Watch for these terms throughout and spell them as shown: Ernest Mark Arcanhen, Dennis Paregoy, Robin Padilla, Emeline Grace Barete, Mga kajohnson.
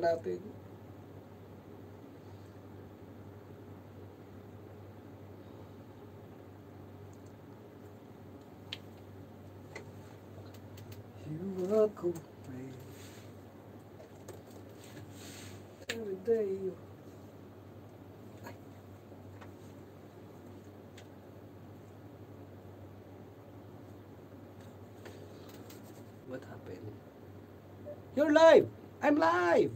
natin. You walk away every day. What happened? You're live! I'm live!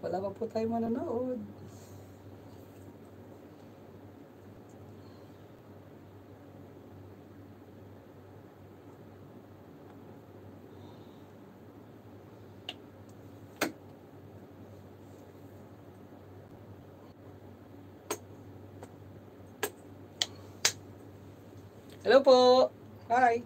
Wala pa po tayo mananood. Hello po! Hi!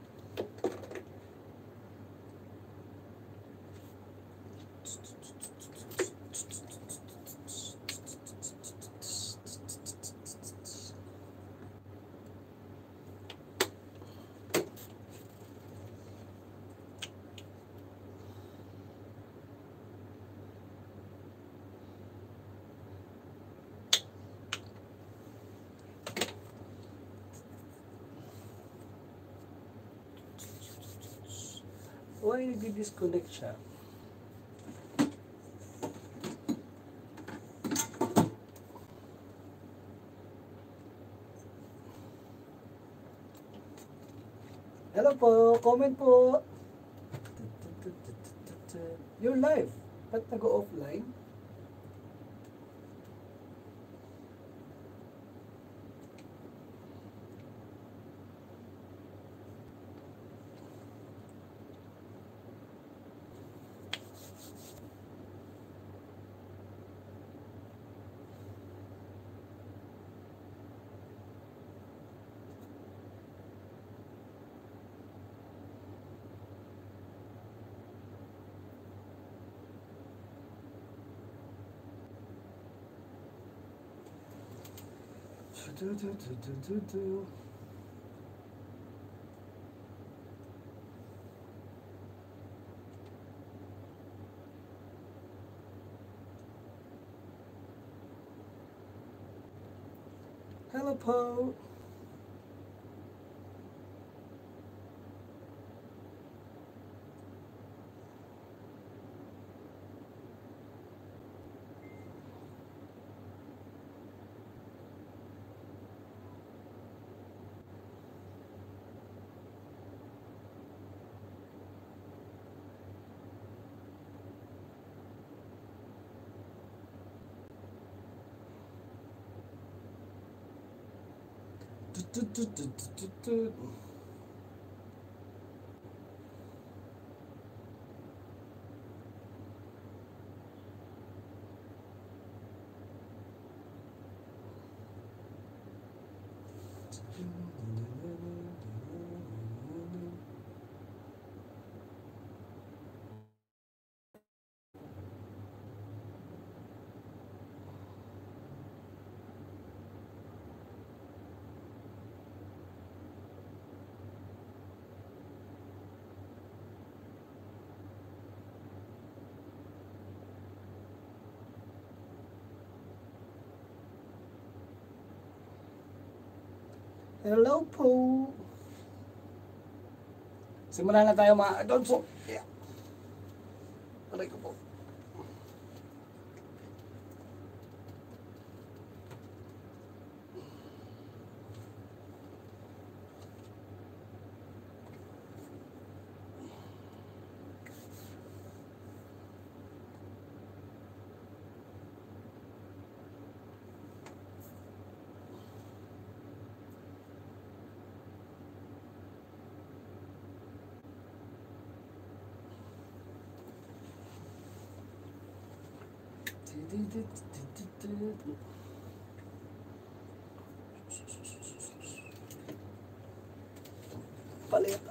Why nag-disconnect siya? Hello po! Comment po! You're live! Ba't nag-o offline? Hello, Paul. Hello po. Simulan na tayo mga kajohnson. Yeah. Aray ko po. Paleta.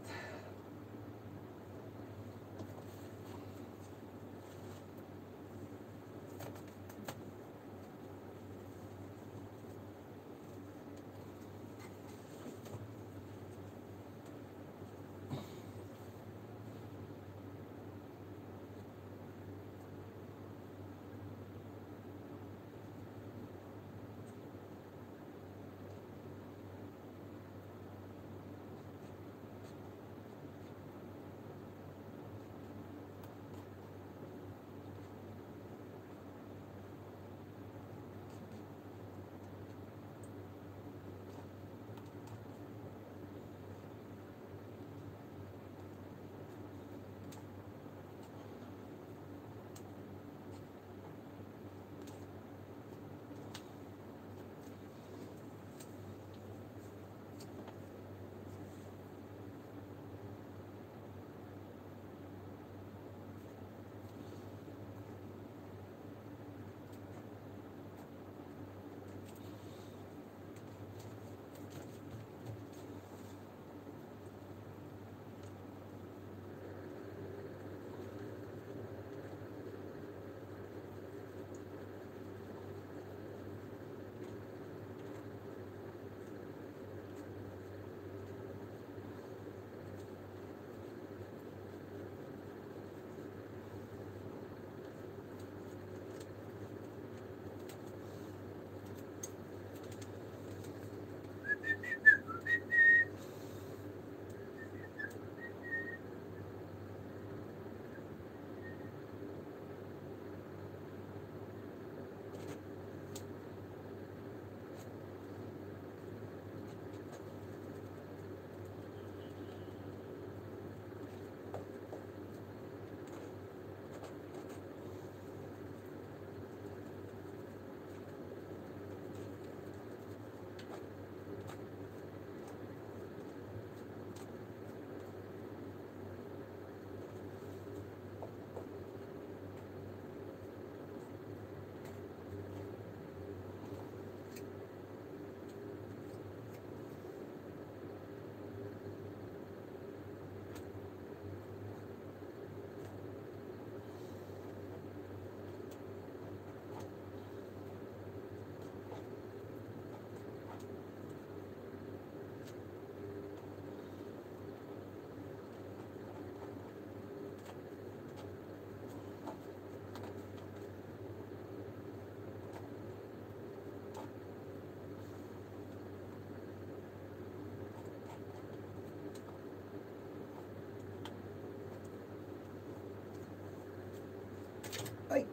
Ay.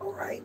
All right.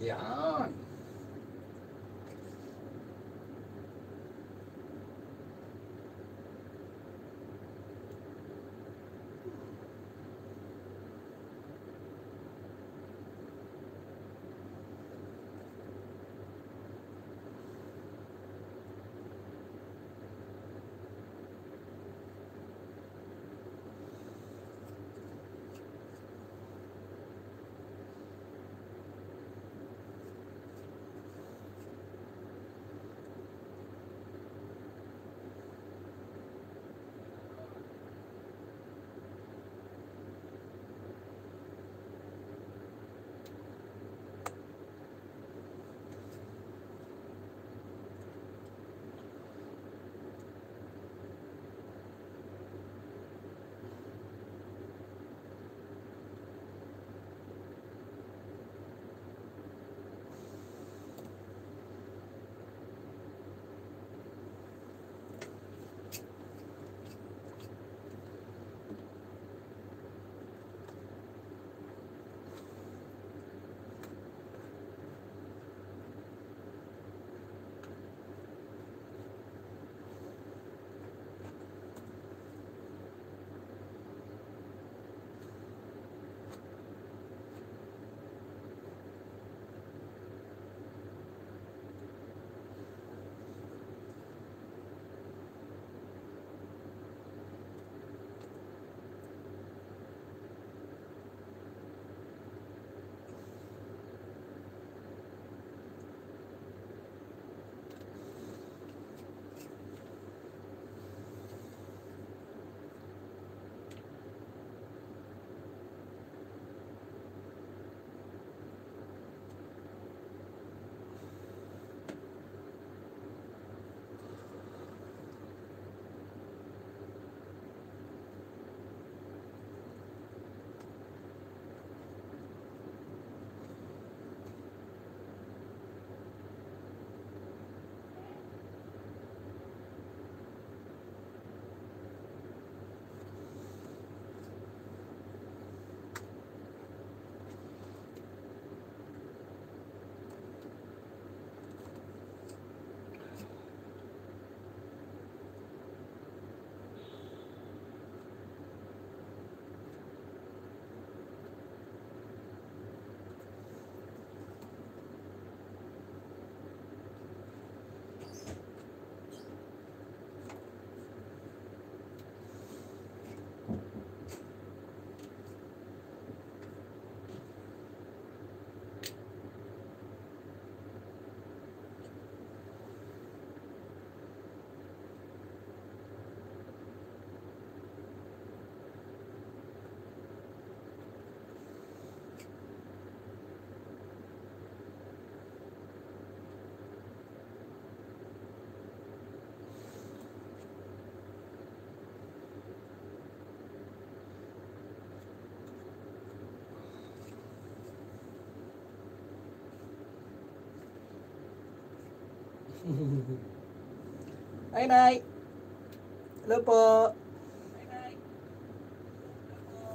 Yan. Ay, Nay. Hello po. Ay, Nay. Hello po.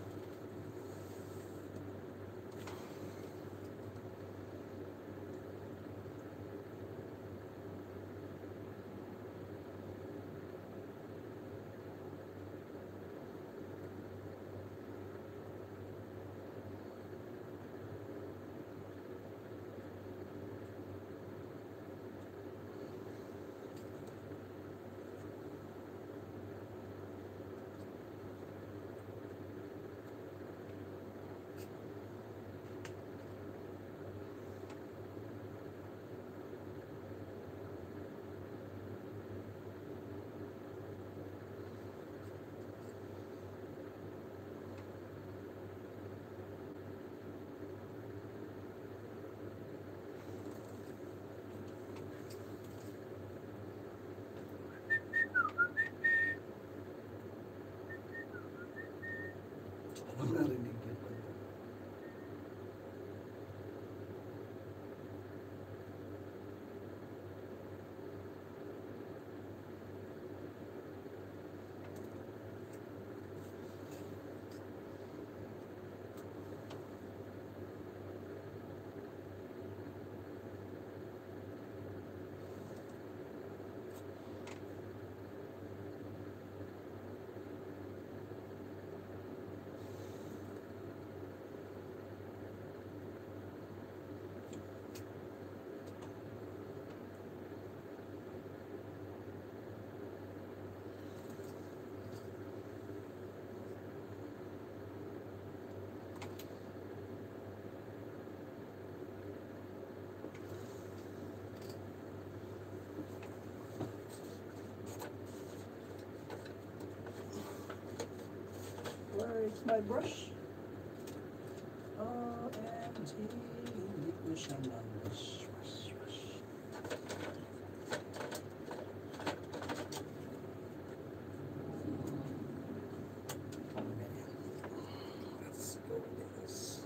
My brush. OMG. Let's go with this.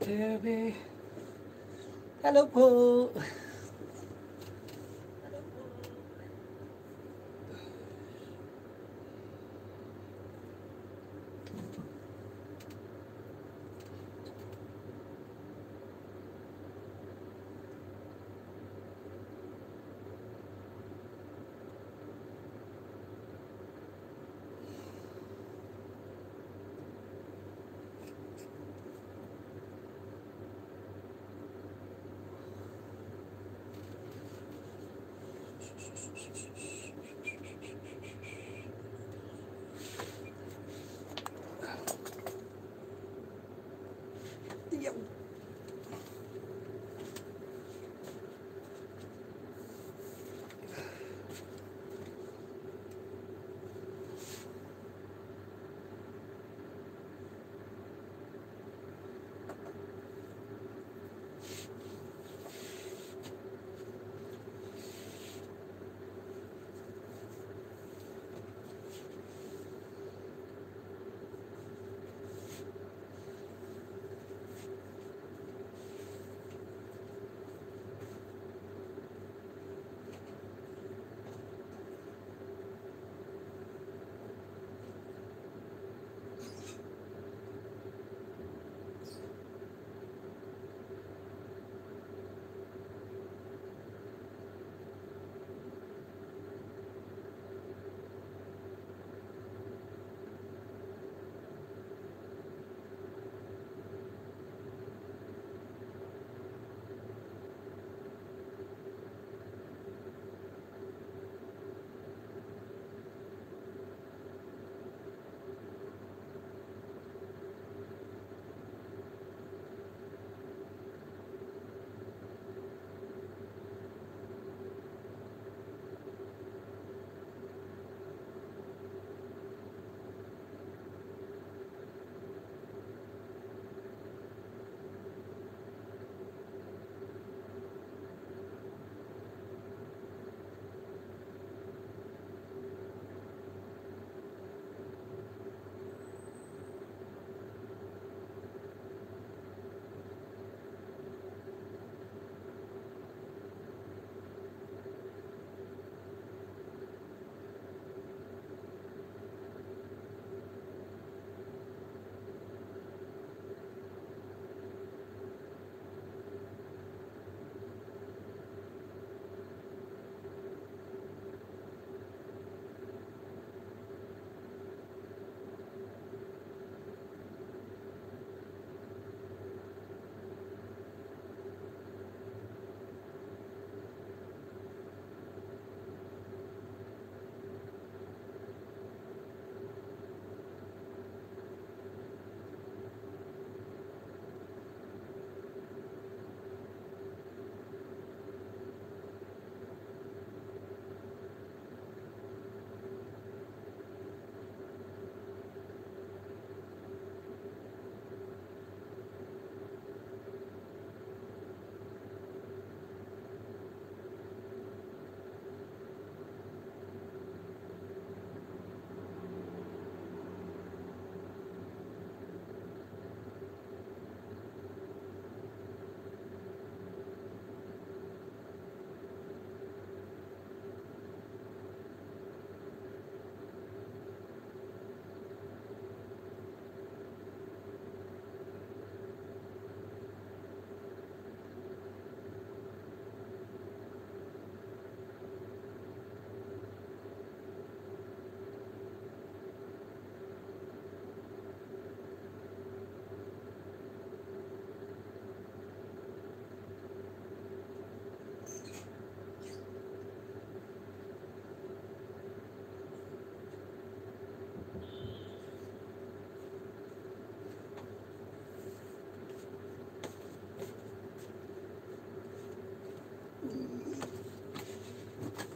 TV. Hello po.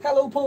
Hello po!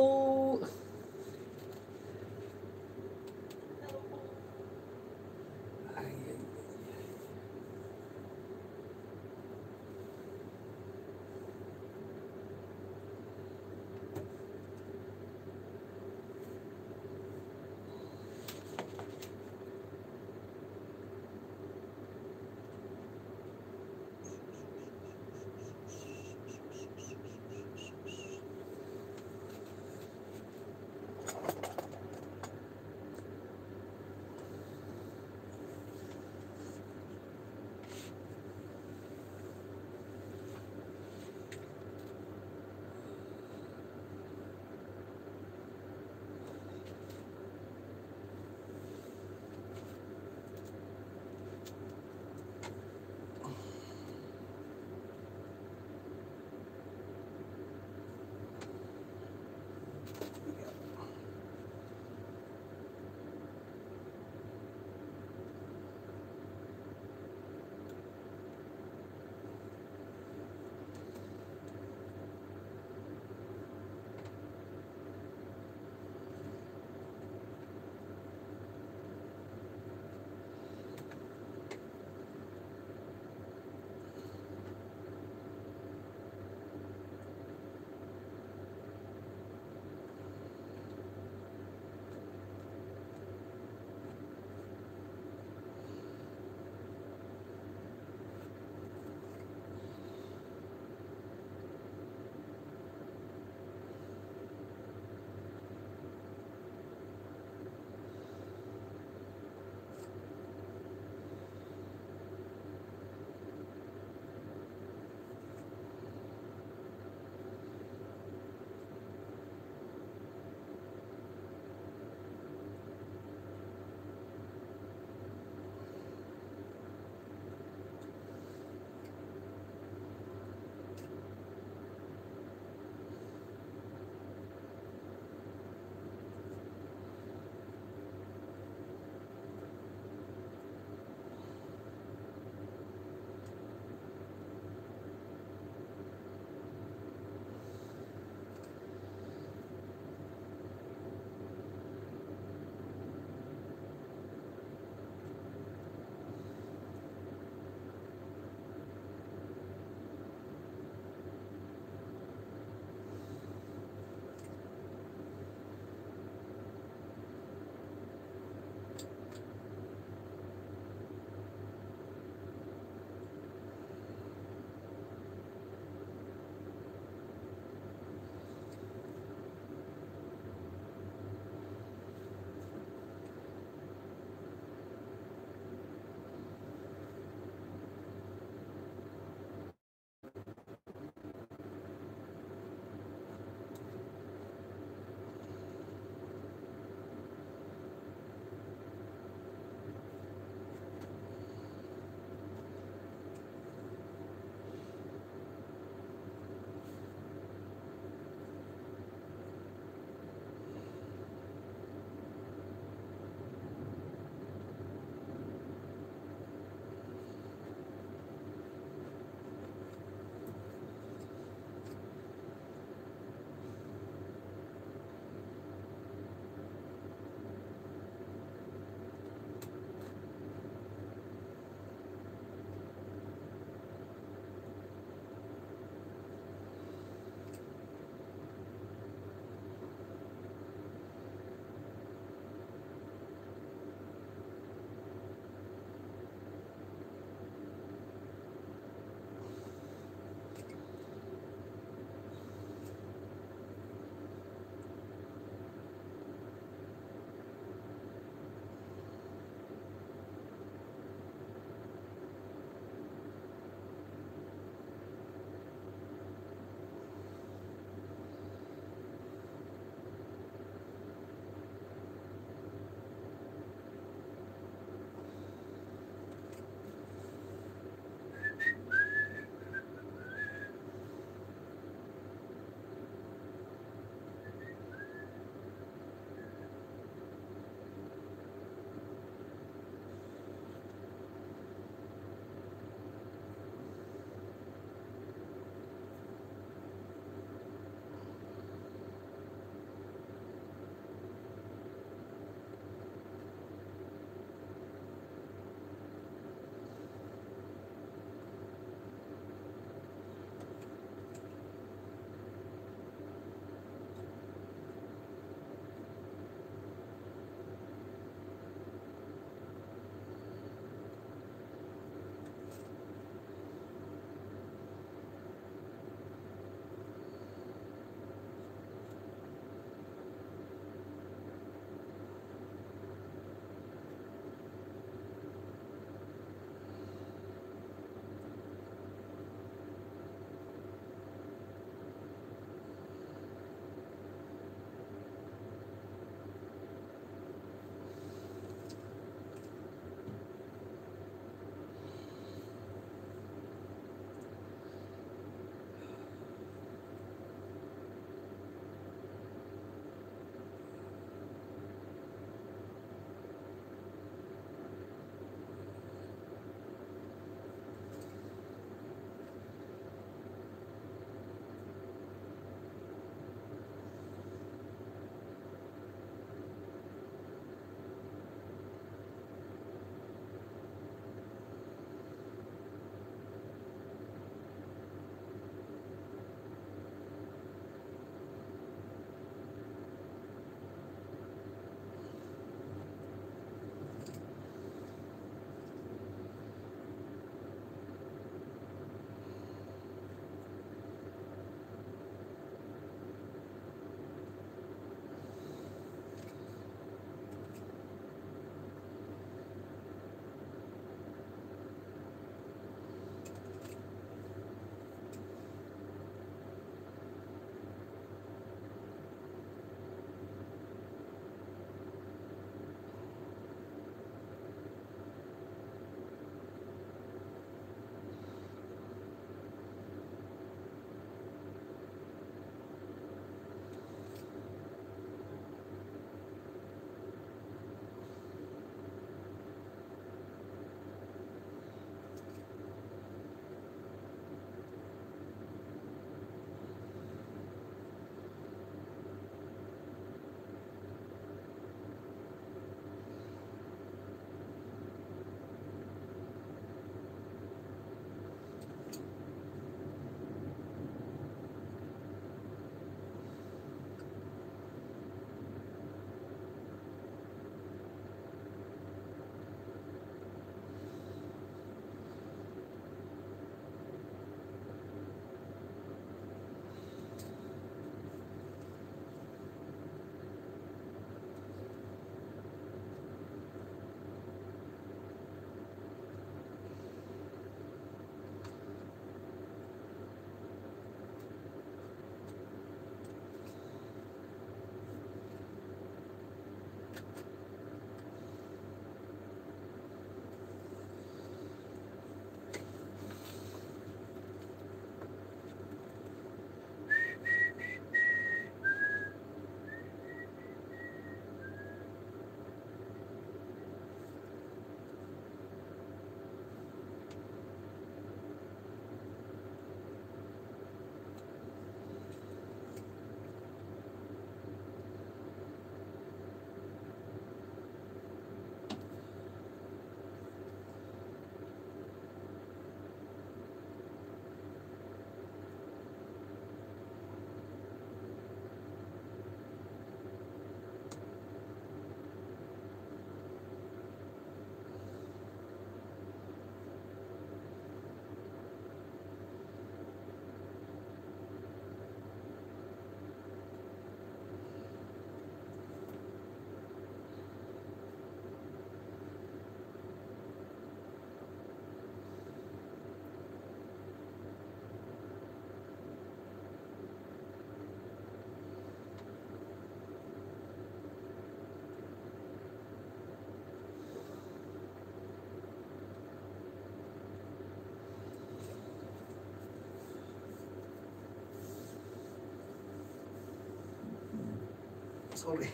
Sorry.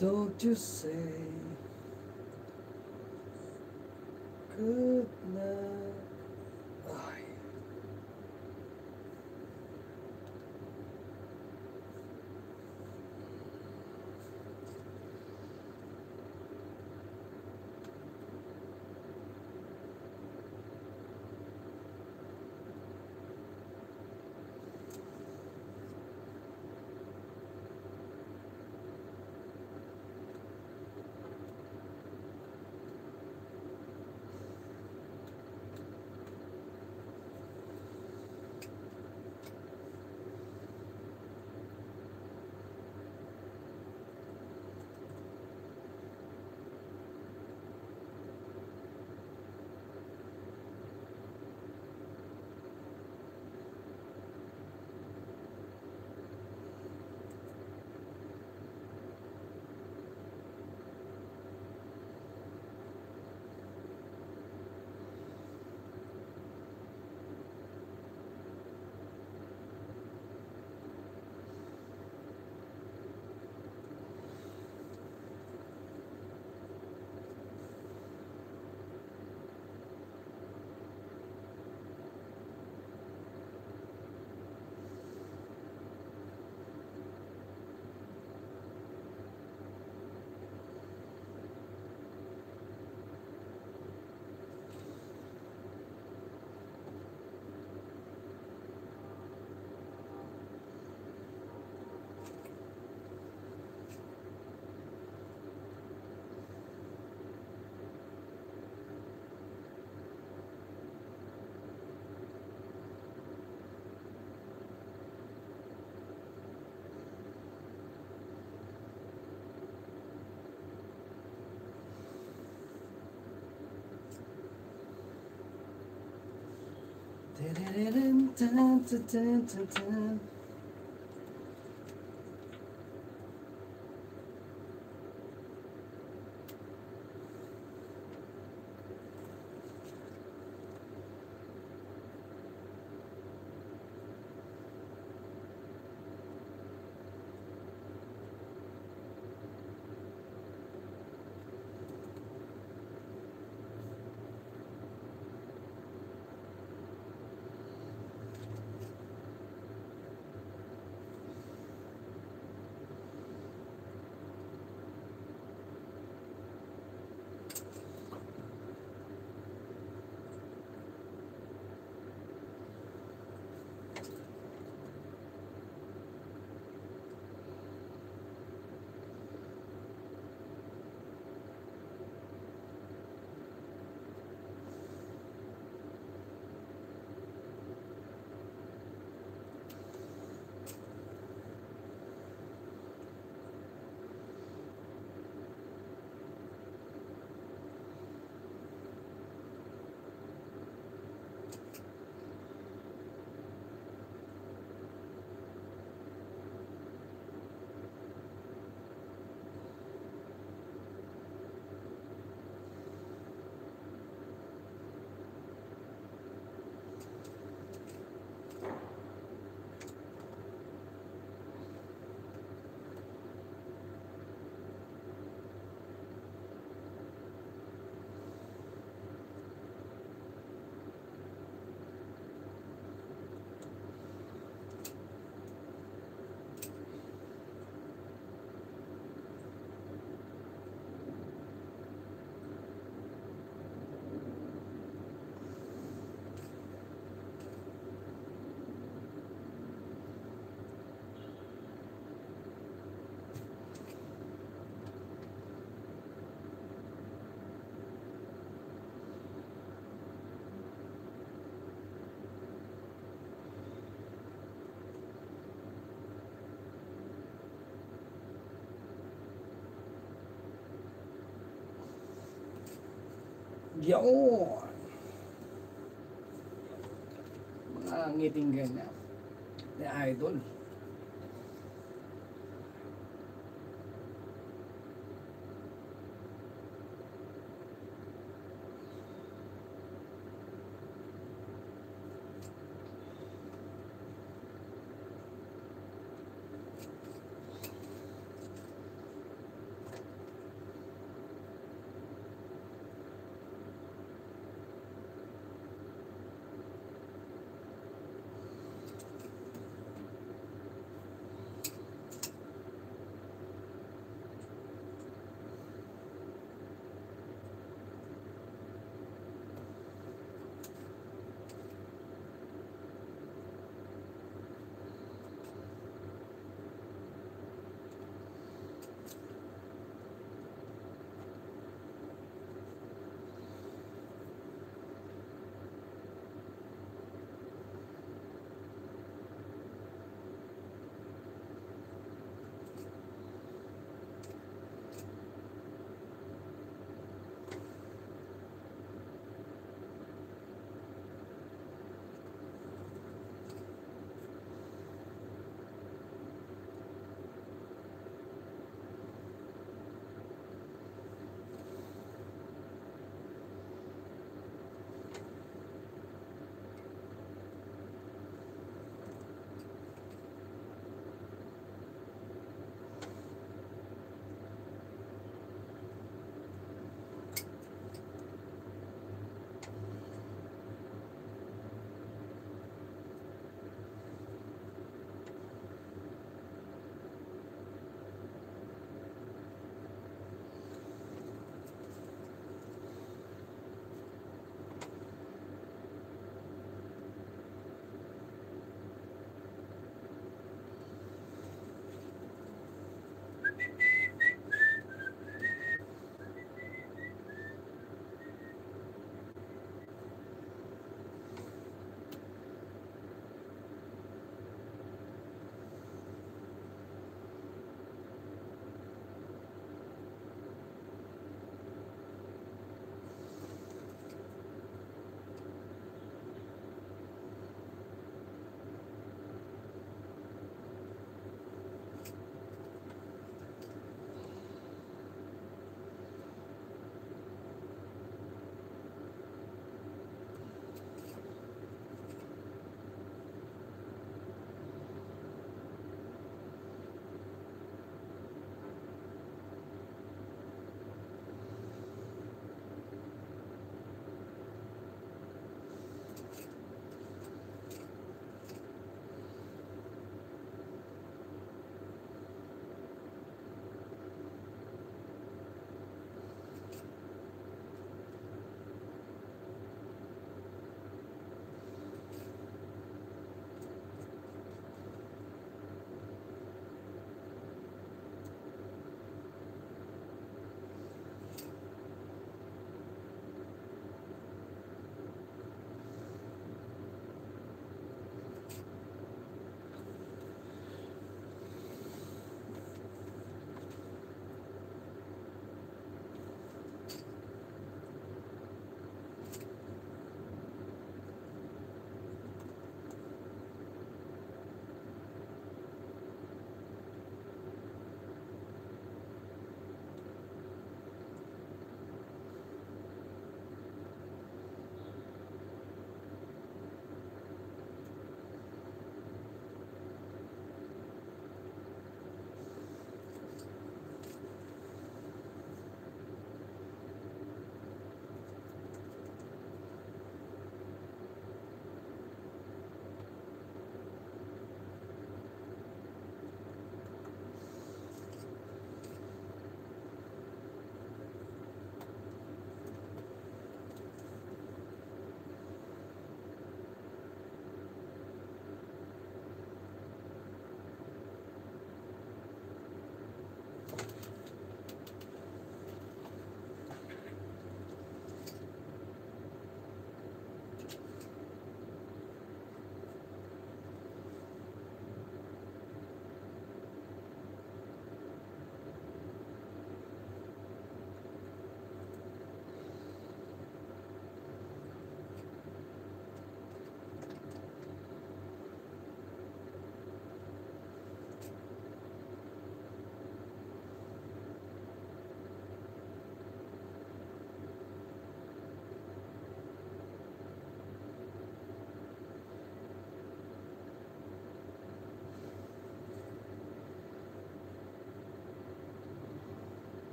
Don't you say good night. Ay. Yaon! Mga ngiting ganyan na idol.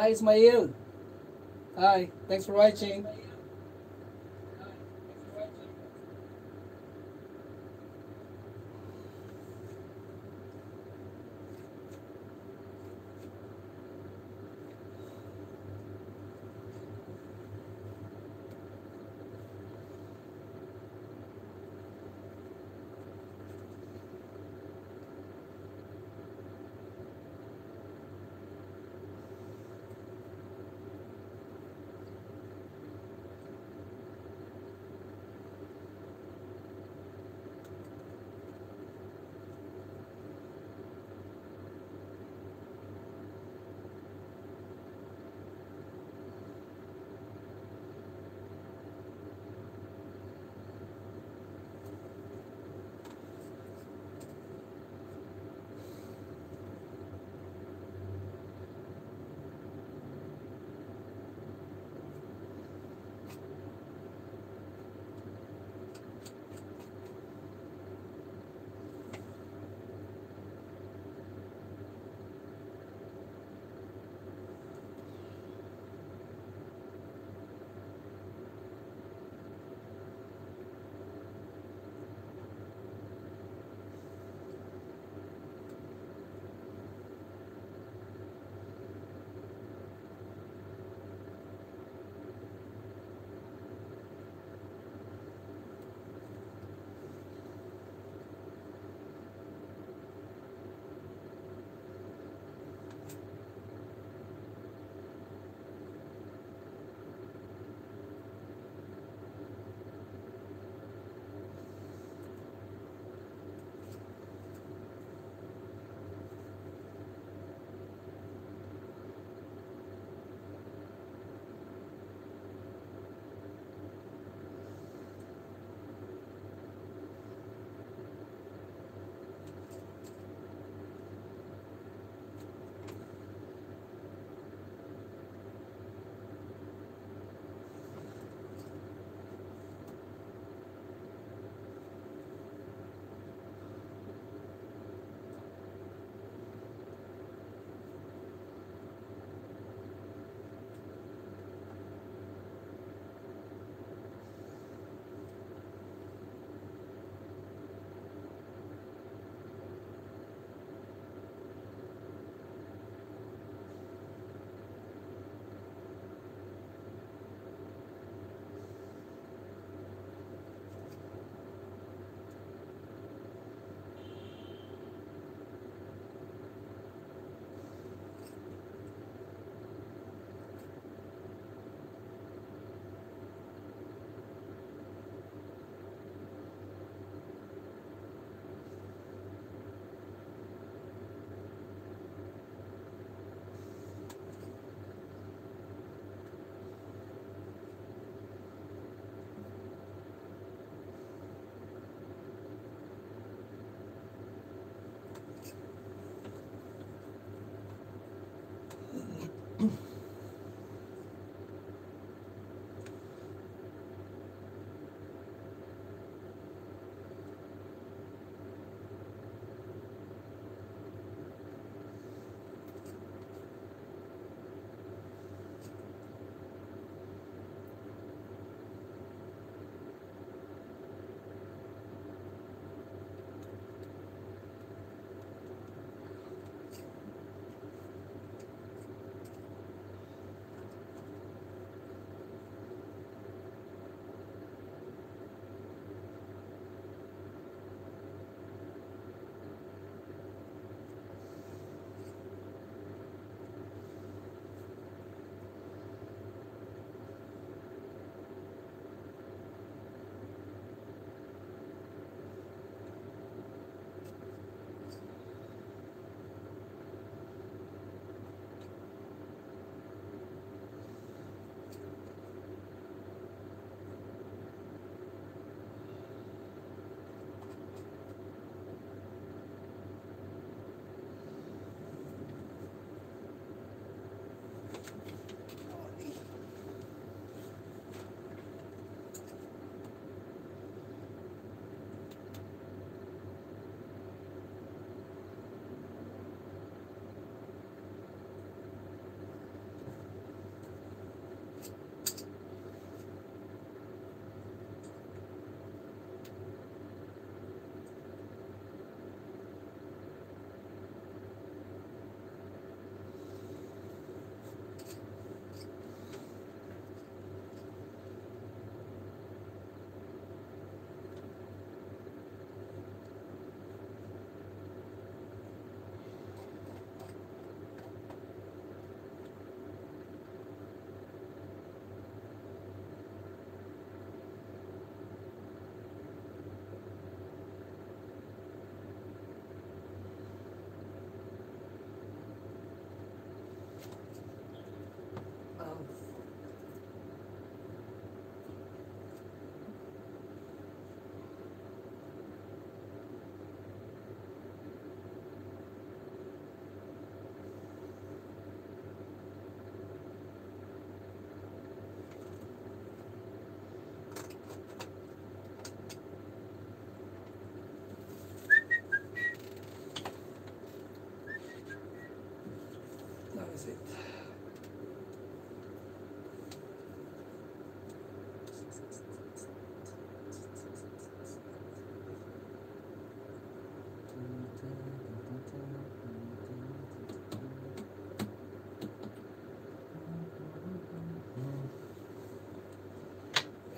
Hi, Ismail. Hi, thanks for watching.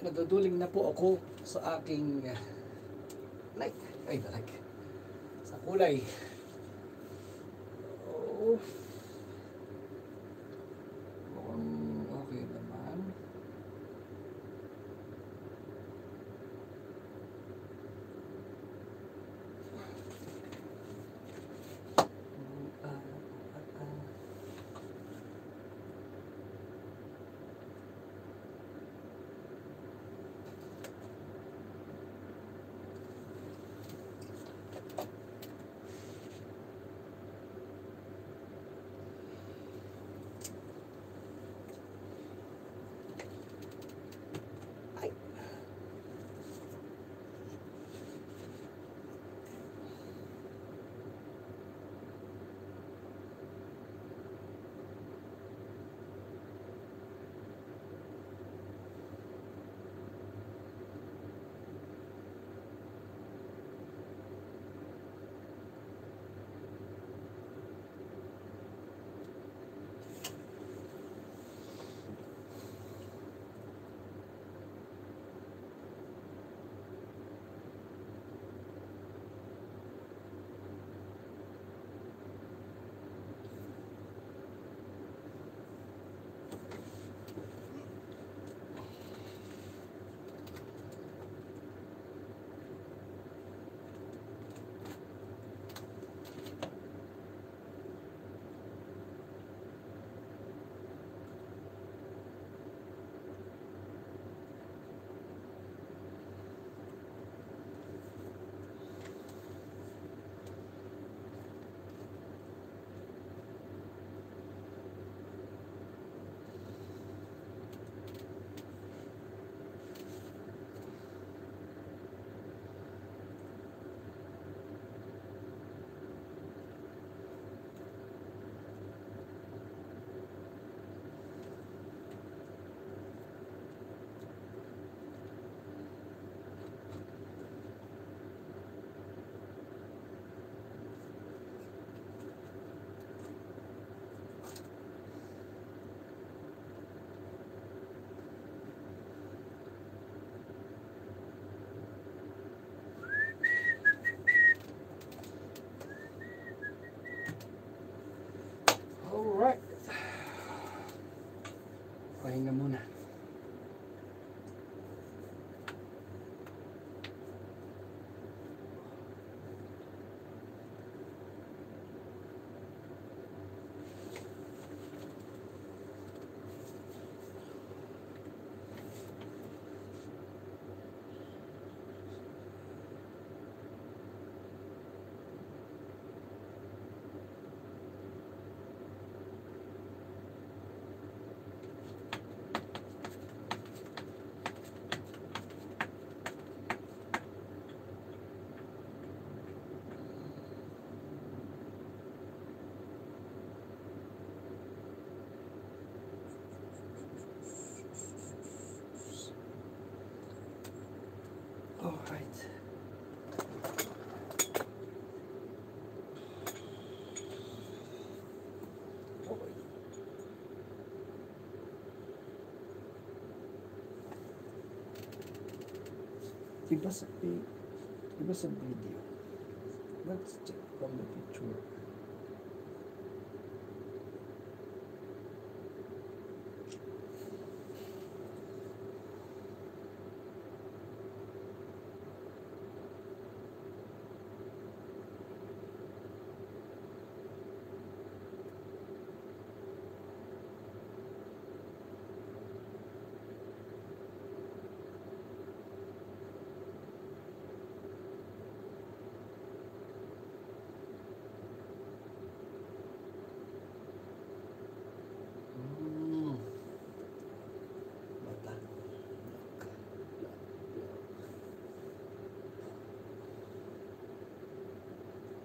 nagaduling na po ako sa aking sa kulay. Oo. Okay naman. Pahinga muna. Alright. Give us a video. Let's check from the picture.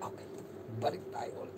Okay, balik tayo ulit.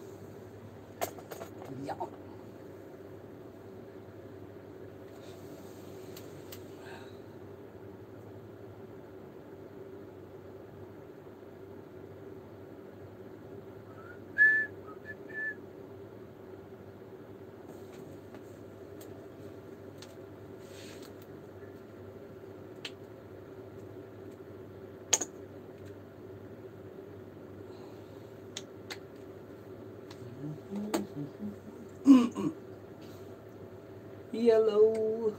Yako. Yellow.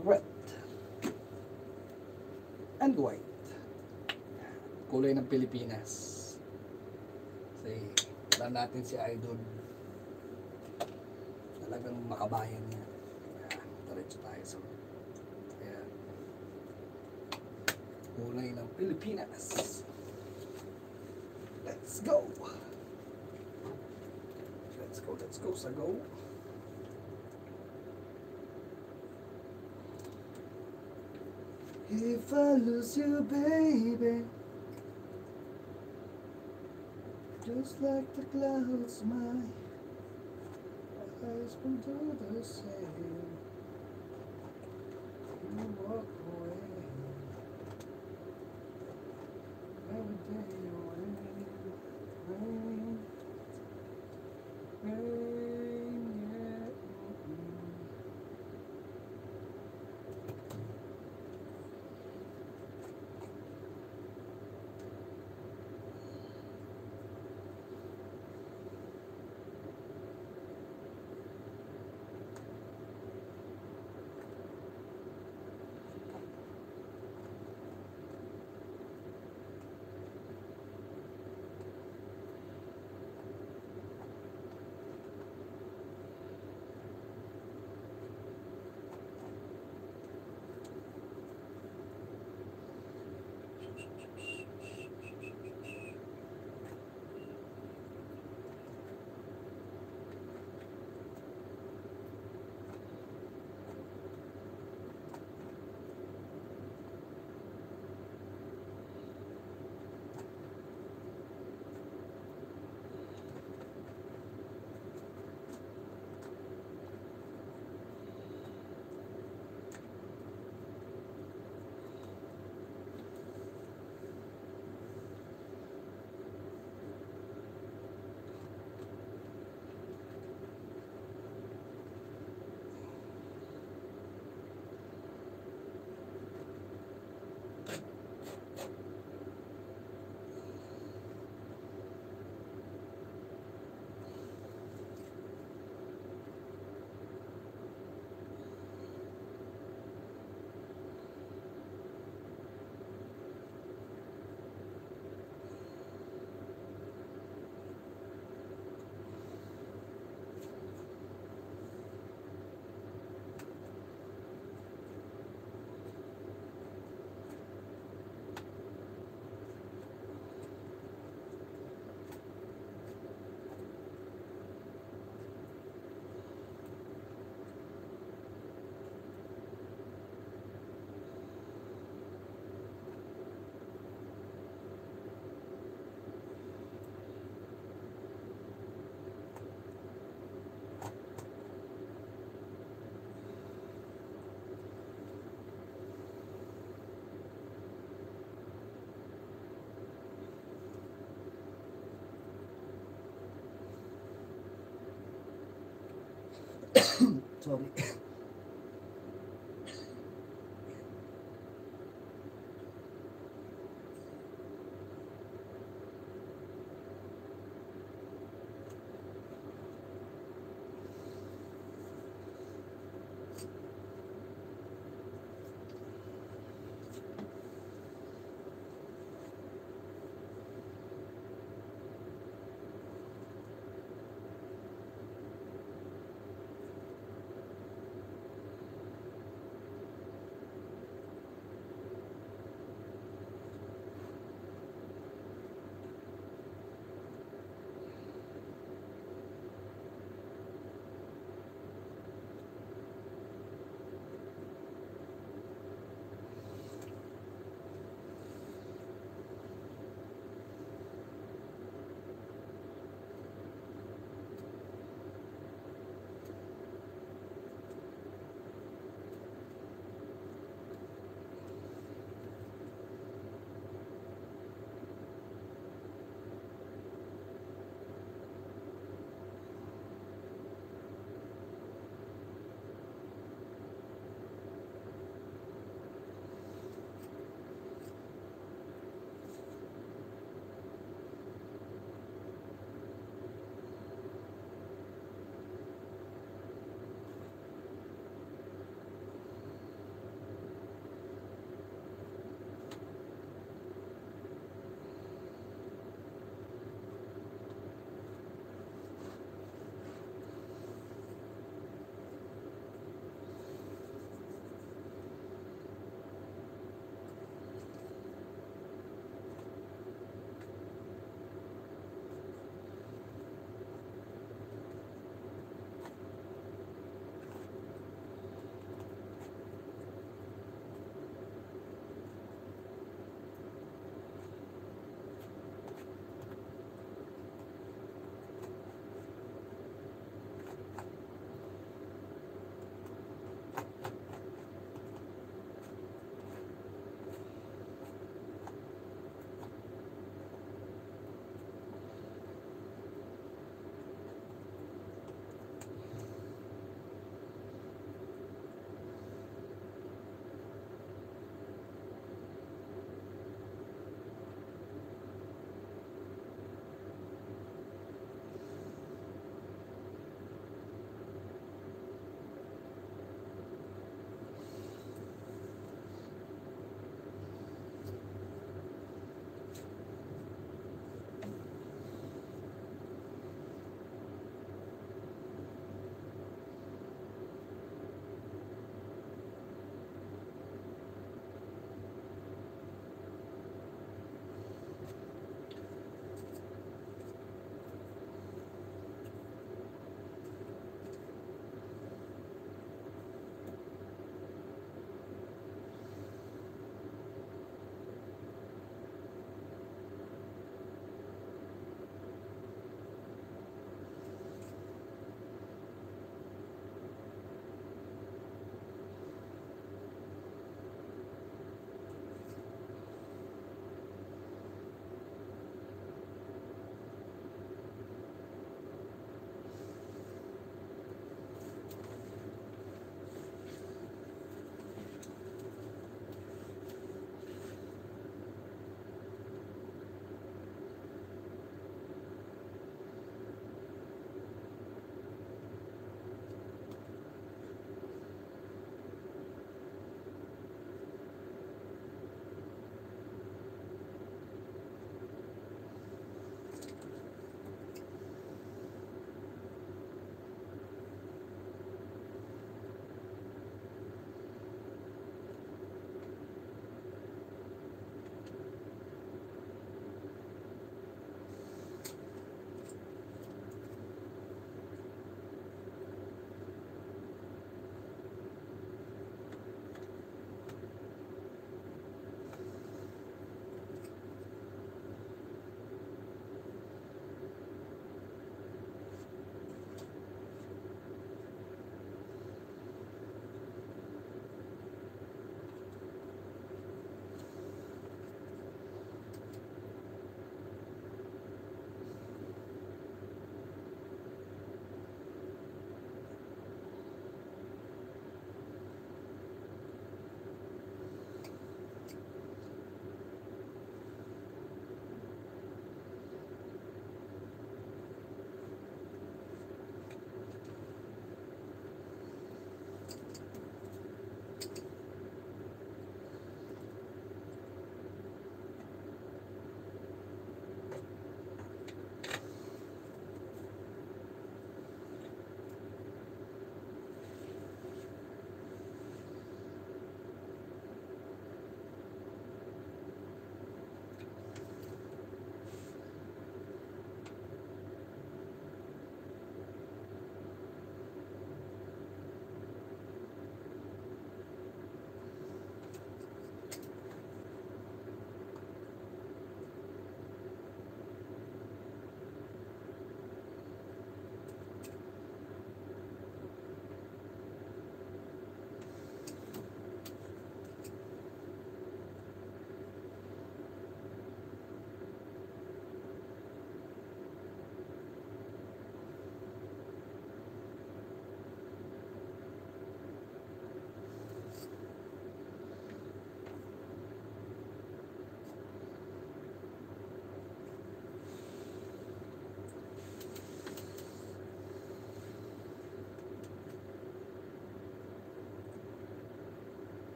Red. And white. Kulay ng Pilipinas. Kasi, alam natin si Idol. Talagang makabayan niya. Diretso tayo sa kulay ng Pilipinas. Let's go! Let's go, sago! If I lose you, baby, just like the clouds, my eyes will do the same. You walk away. Sorry.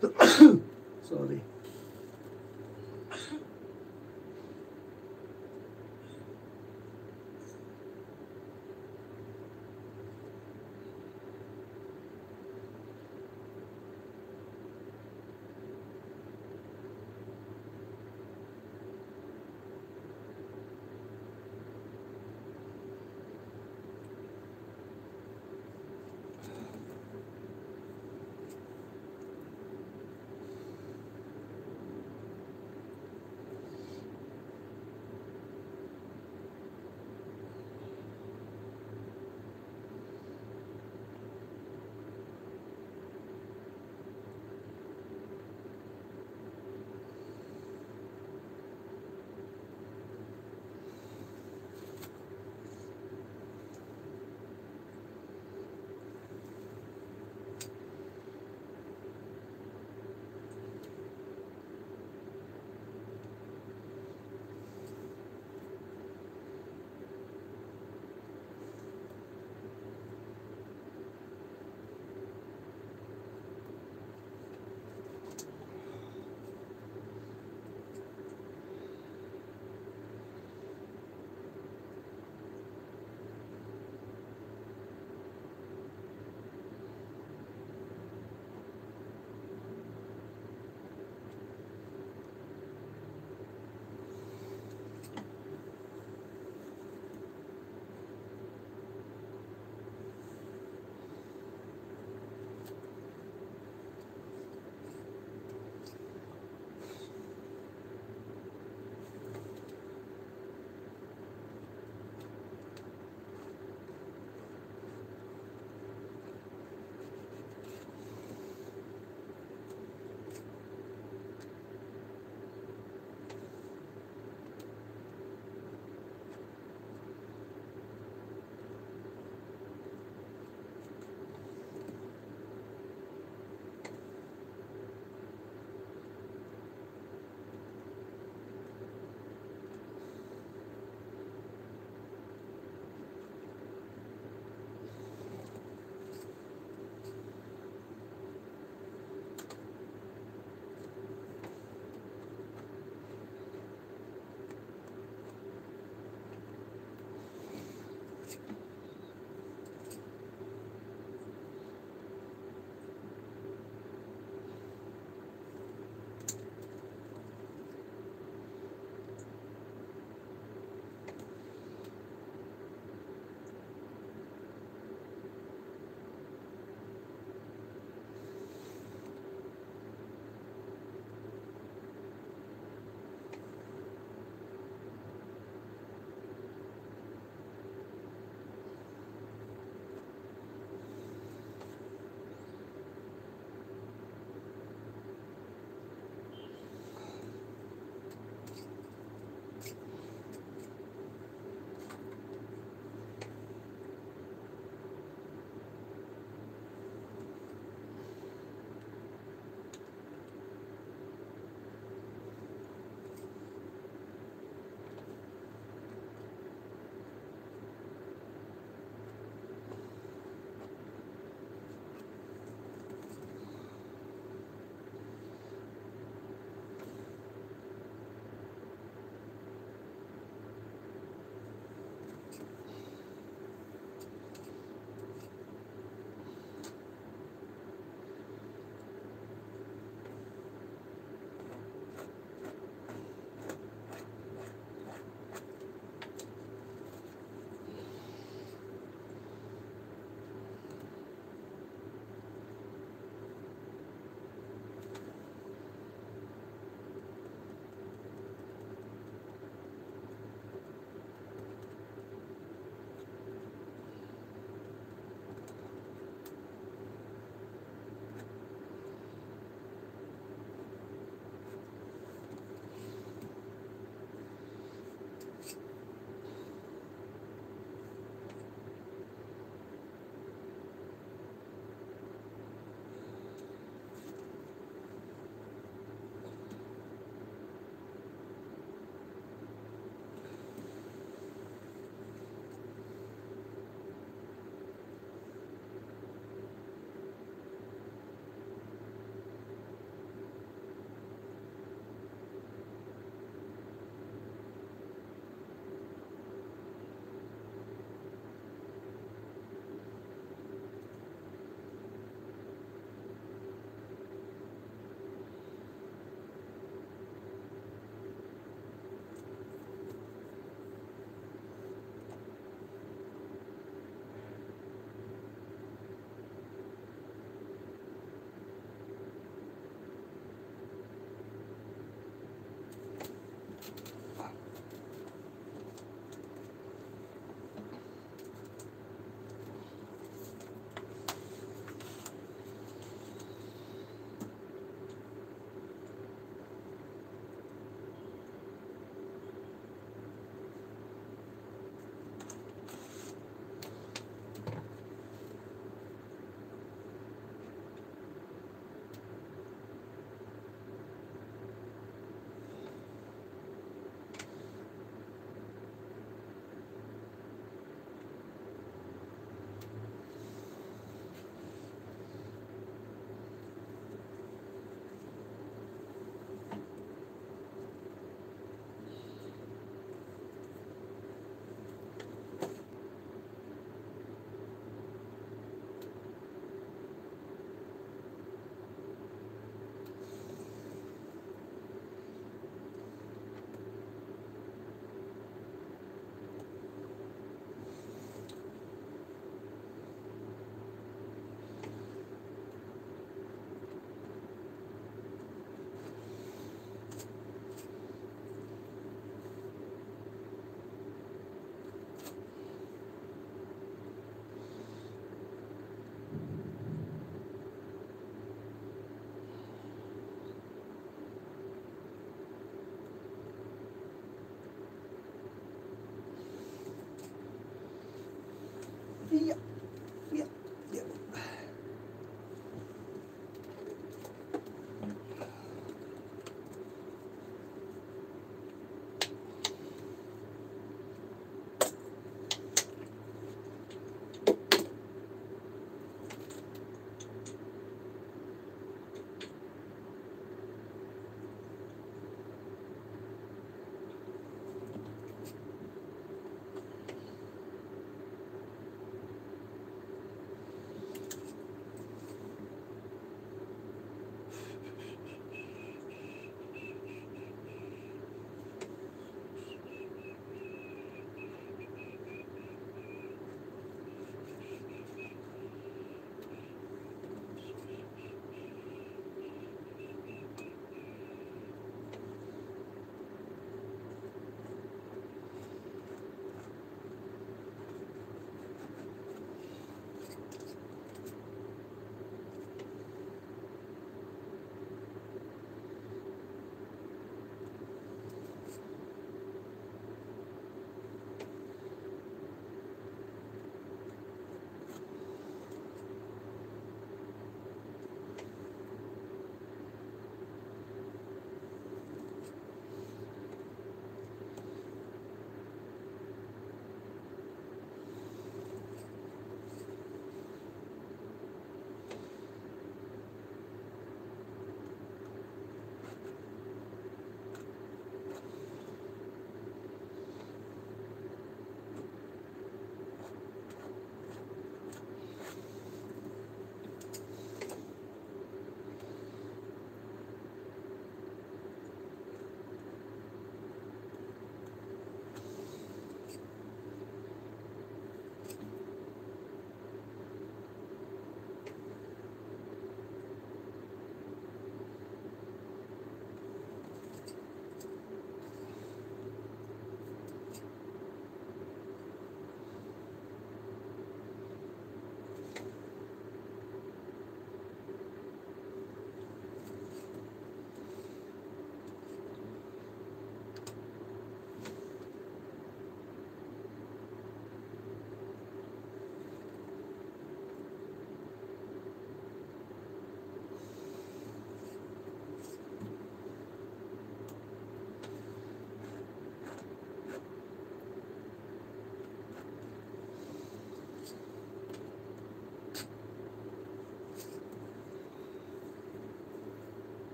Sorry.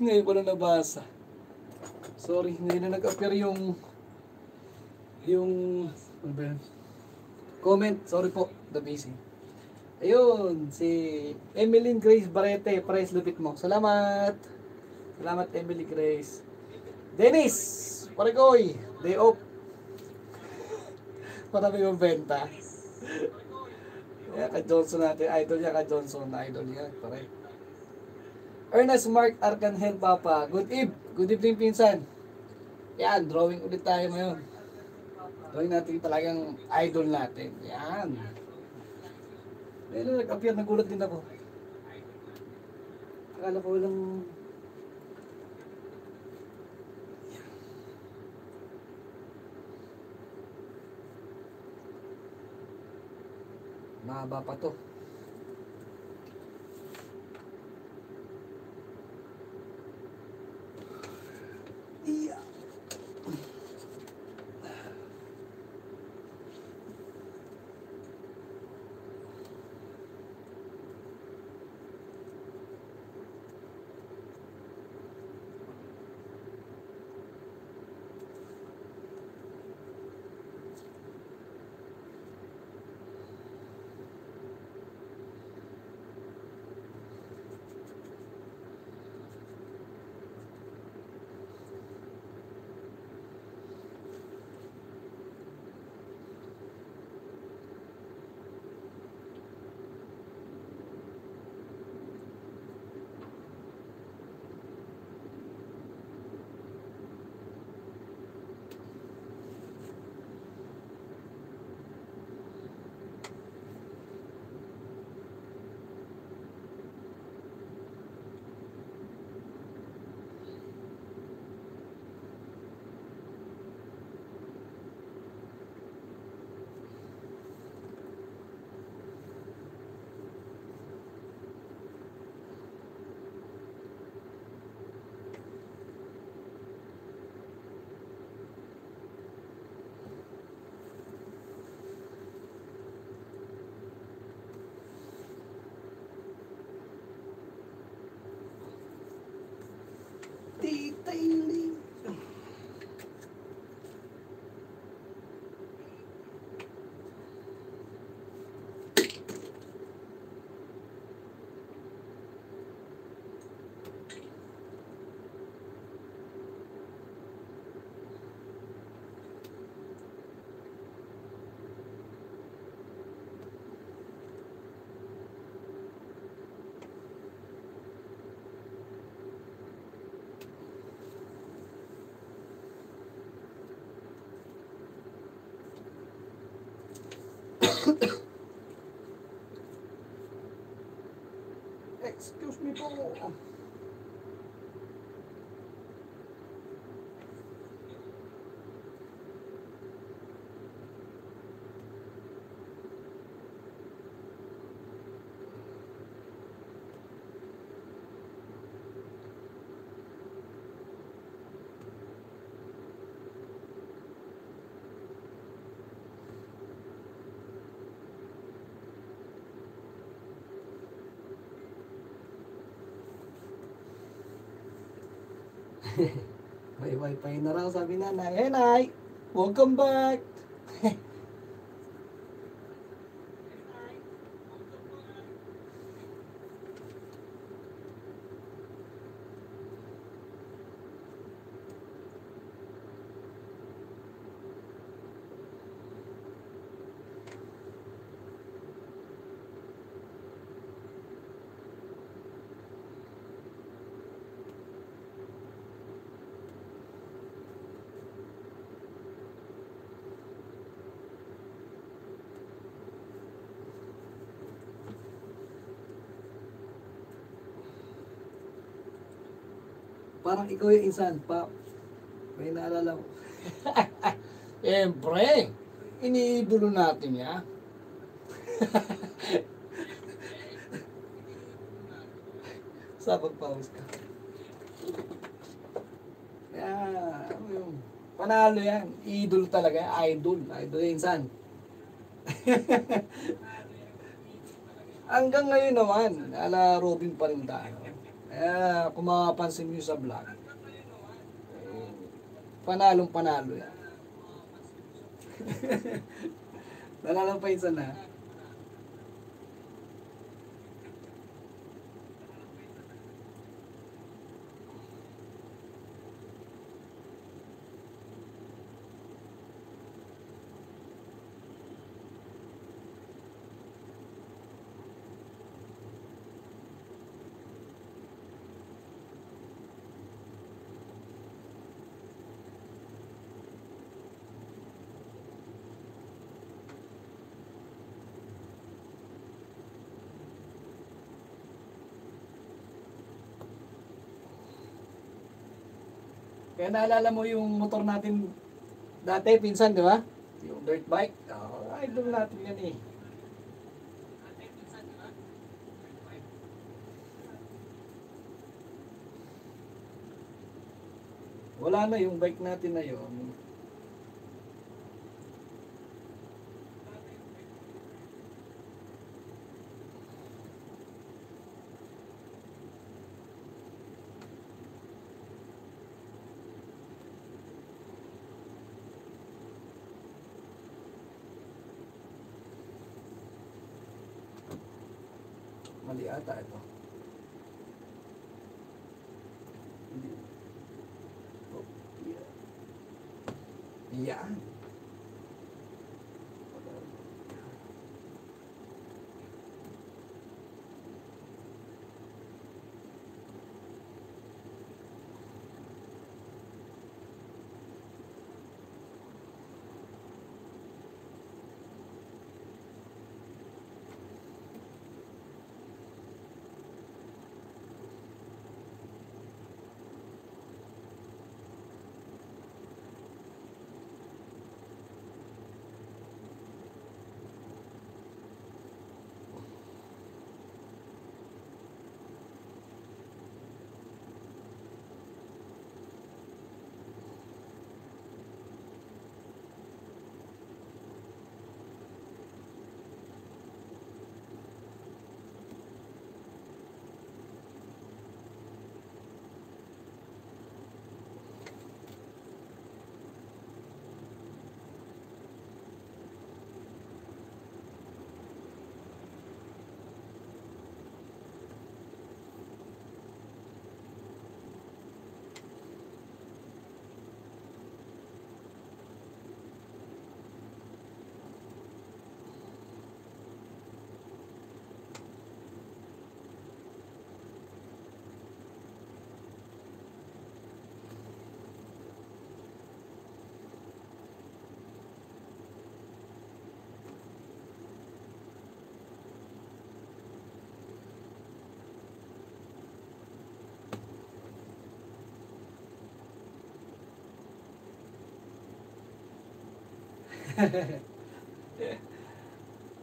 Ngayon ko lang nabasa. Sorry, hindi na nag-appear yung comment. Sorry po, the busy. Ayun, si Emeline Grace Barete, Price, lupit mo. Salamat. Salamat, Emily Grace. Dennis, Paregoy, day off. Marami yung benta. Yeah, ka-Johnson natin. Idol niya, ka-Johnson. Idol niya, correct. Ernest Mark Arcanhen Papa. Good eve. Good evening, pinsan. Yan, drawing ulit tayo ngayon. Drawing natin talagang idol natin. Yan. Pero nag-appear, nagulat din ako. Akala ko walang... Mahaba pa to. Yeah. Daily. Excuse me po. May wifi na raw, sabi nanay. Hey, Nay! Welcome back! Parang ikaw yung insan, Pop. May naalala ko. Siyempre, iniidolo natin ya. Sa pagpawis ka. Yeah, panalo yan. Idol talaga. Idol. Idol yung insan. Hanggang ngayon naman, ala Robin pa rin tayo. kung makapansin nyo sa vlog, panalong panalo yan. Nalalampain sana. Kaya naalala mo yung motor natin dati, pinsan, di ba? Yung dirt bike. Oh, idol natin yan eh. Wala na yung bike natin na yun. Mali ata ito. Yeah.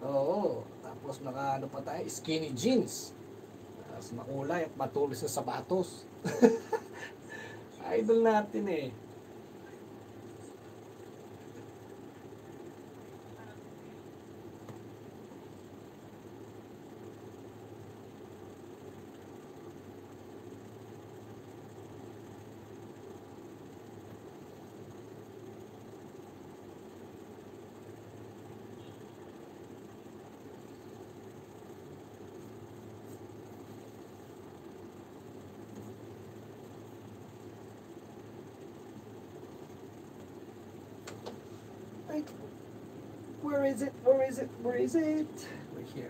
Oo, tapos naka ano pa tayo, skinny jeans, tapos makulay at matulis na sapatos. Idol natin eh. Where is it? Where is it? Where is it? Right here.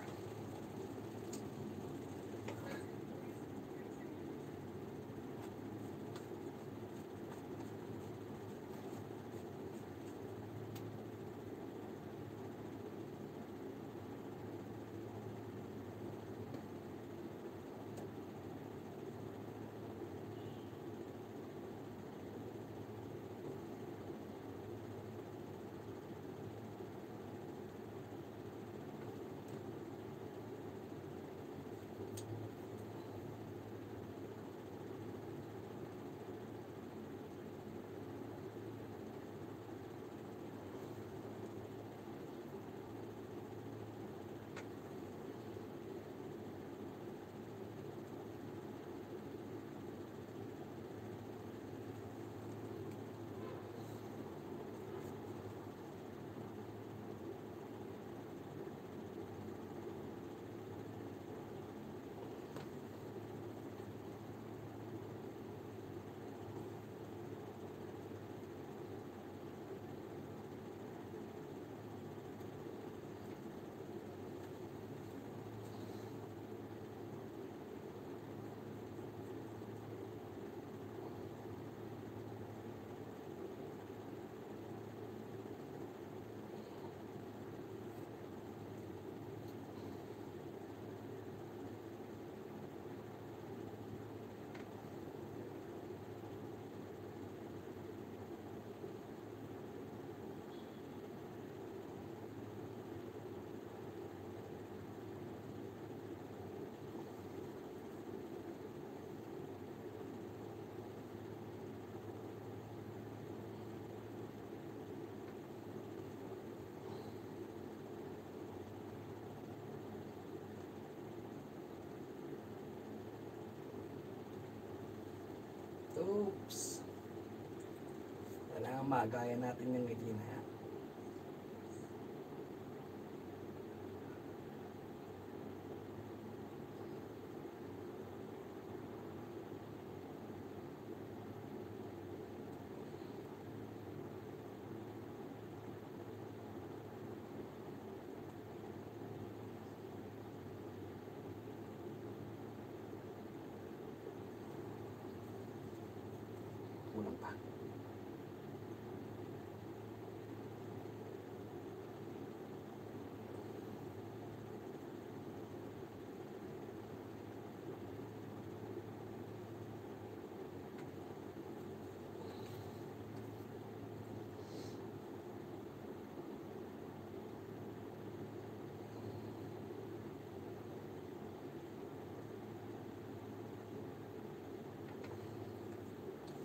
groups. Kailangan magaya natin yung ganyan.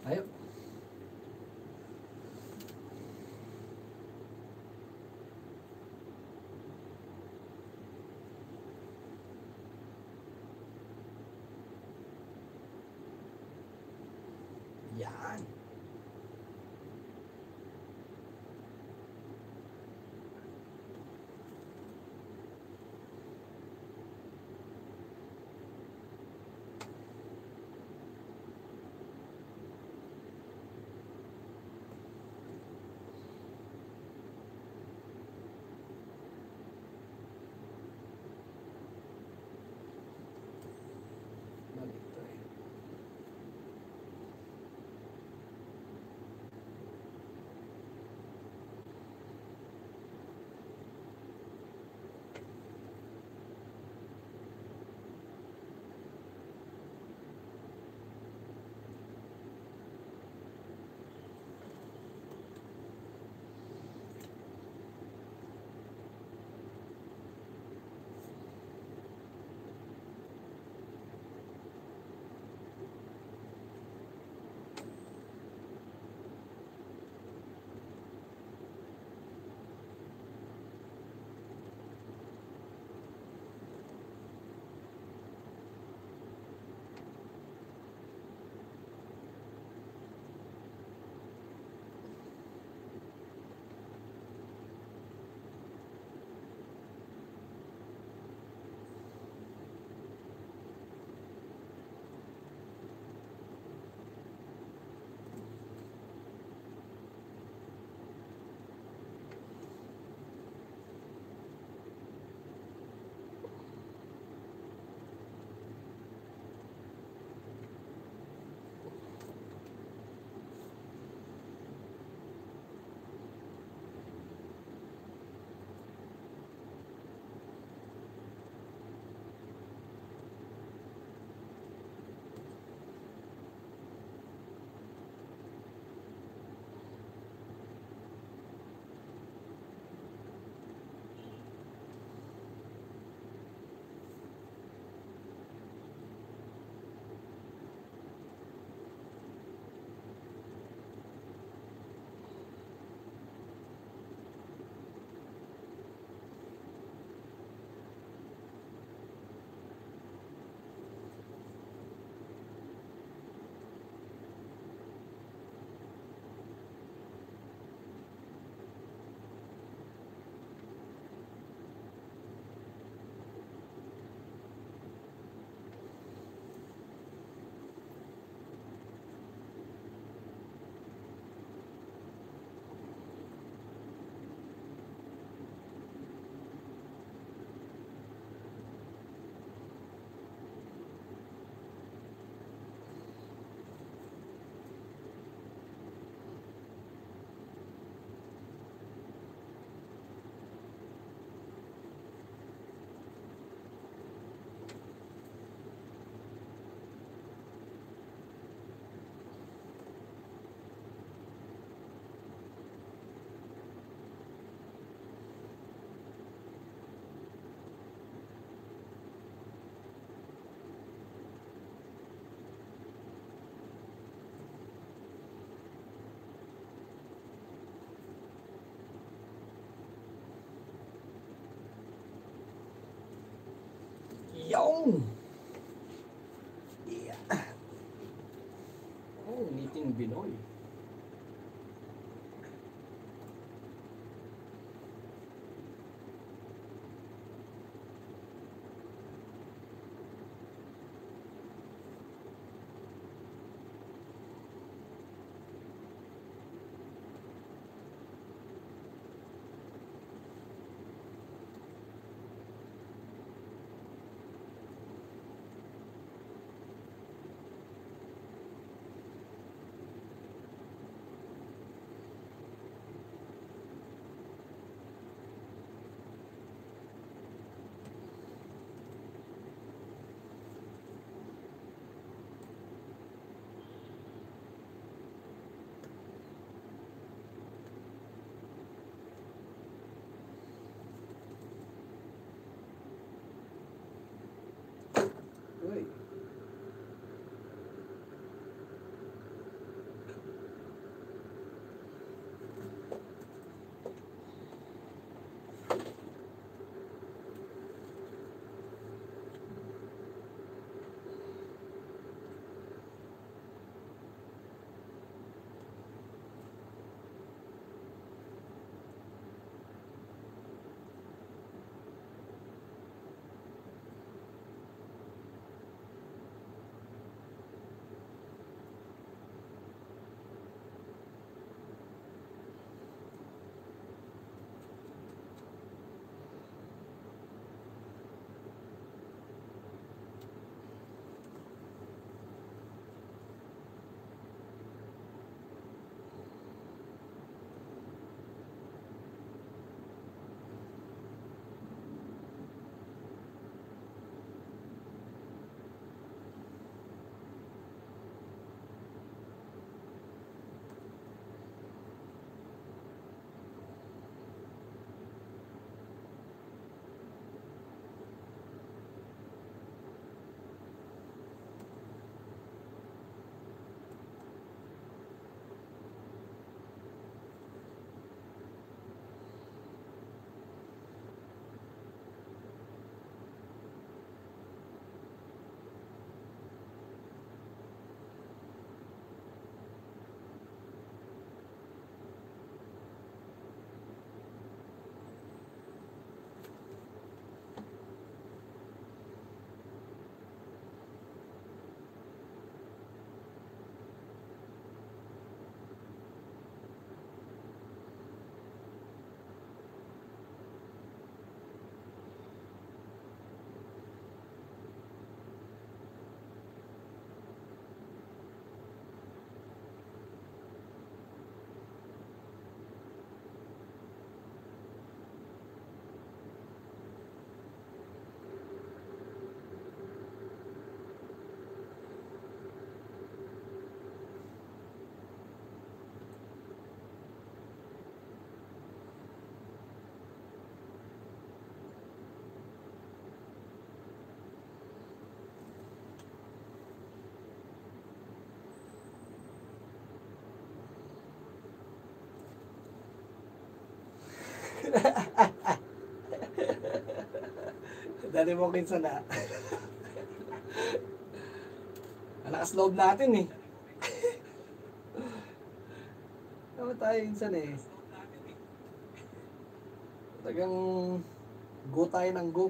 Ayun. Yan. Yung yeah. Oh, Pinoy. Dali mo kinsa na. Alakas loob natin eh. Tama tayo kinsan eh. Tagang go tayo ng go.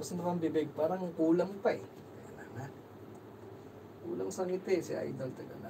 Gusto naman bibig, parang kulang pa eh. Kulang sa ngiti si Idol. Taga na.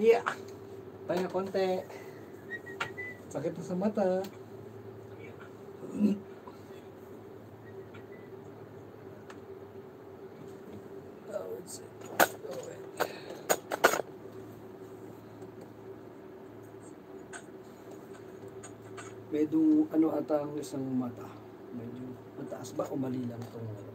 Yeah. Tayo konti. Sakit na sa mata. Medyo ano ata ang isang mata. Medyo mataas ba o mali lang itong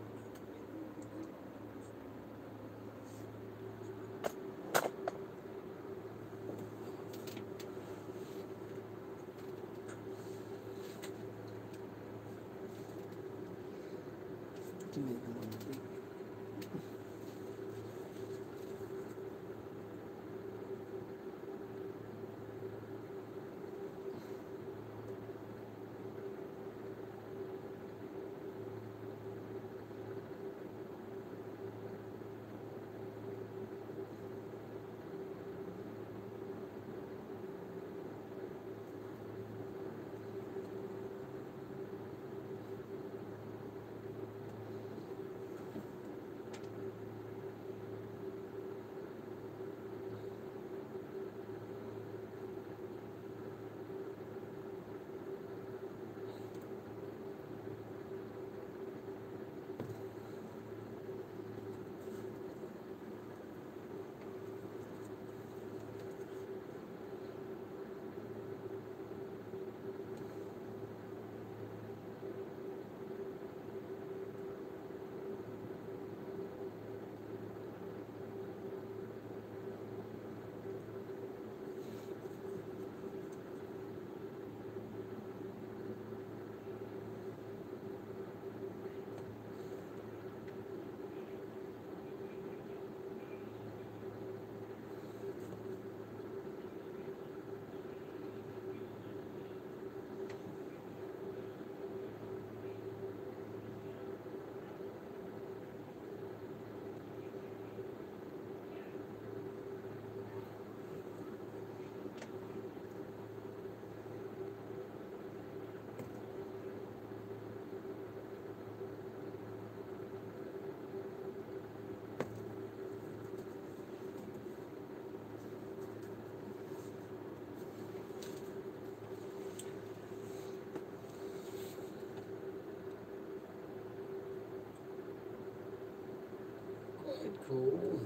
cool.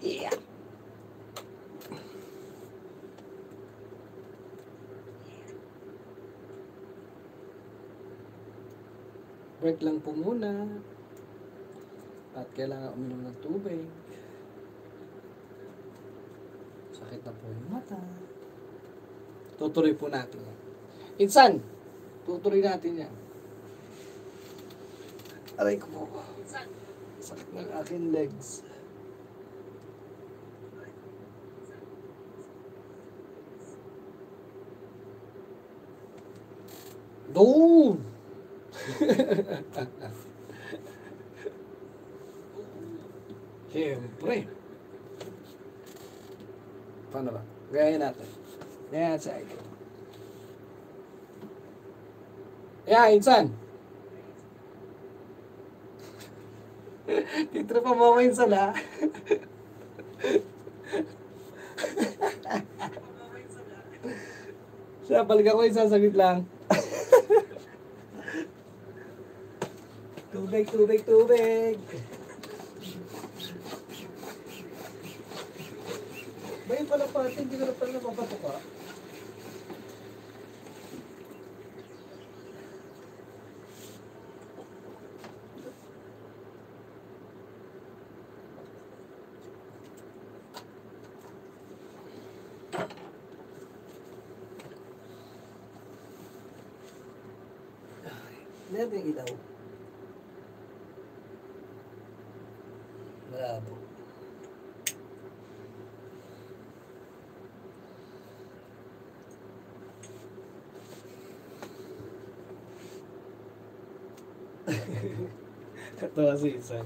Yeah. Break lang po muna. At kailangan uminom ng tubig. Sakit na po yung mata. Tutuloy po natin yan. Insan! Tutuloy natin yan. Aray ko po. Insan! Sakit ng aking legs. Doon! Siyempre. Paano ba? Gaya natin. Gaya sa akin. Yeah, insan! Titripa mo ako insan, ha? Siya, balik ako insan, saglit lang. Tubig, tubig, tubig. Bayan pala pa, hindi ko na pala mapatok, ha? Natin ilaw. Bravo. Katawa si Isan.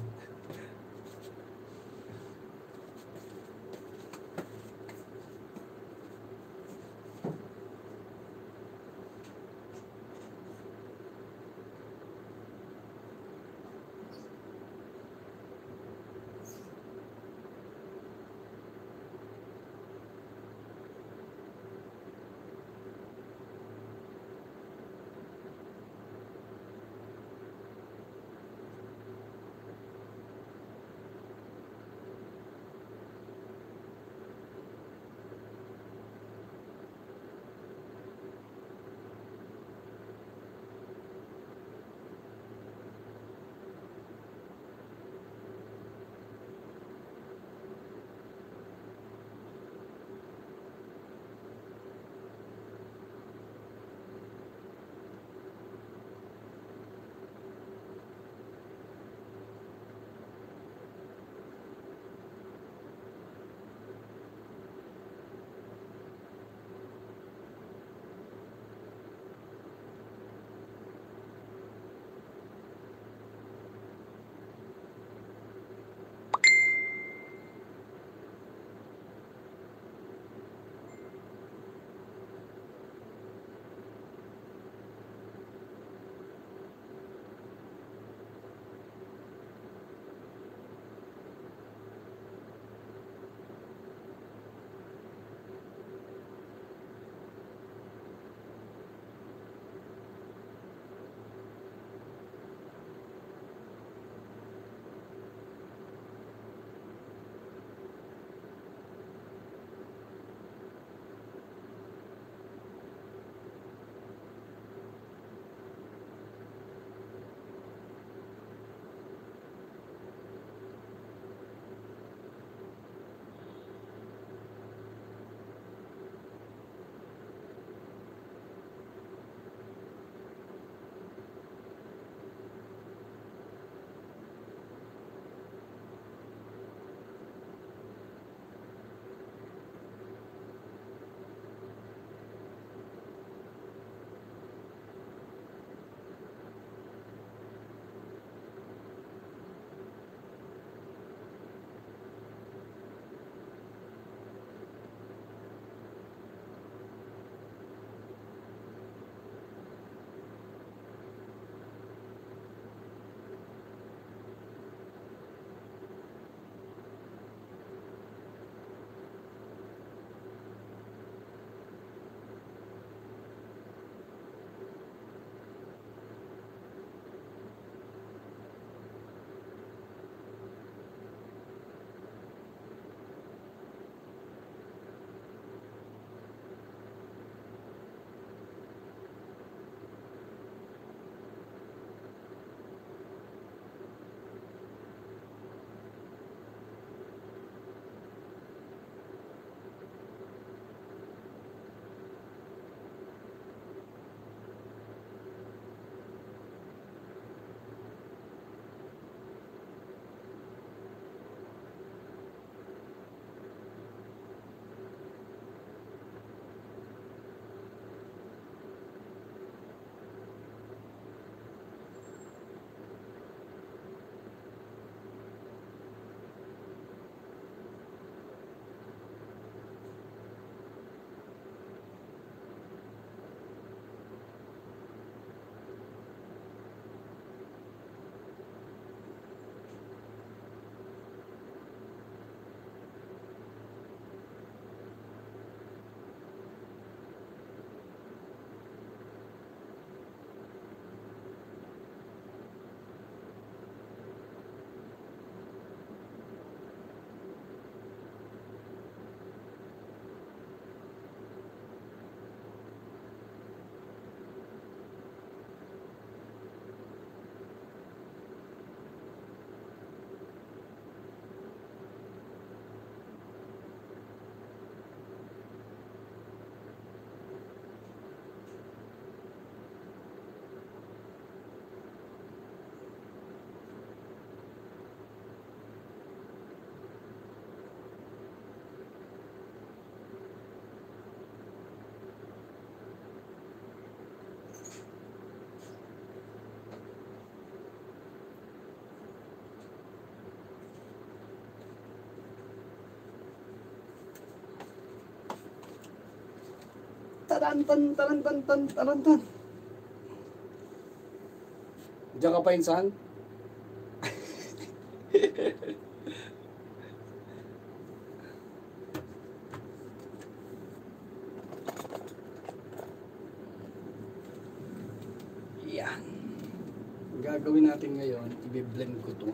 tarantan. Diyan ka pa yun saan? Yan. Ang gagawin natin ngayon, i-blend ko to.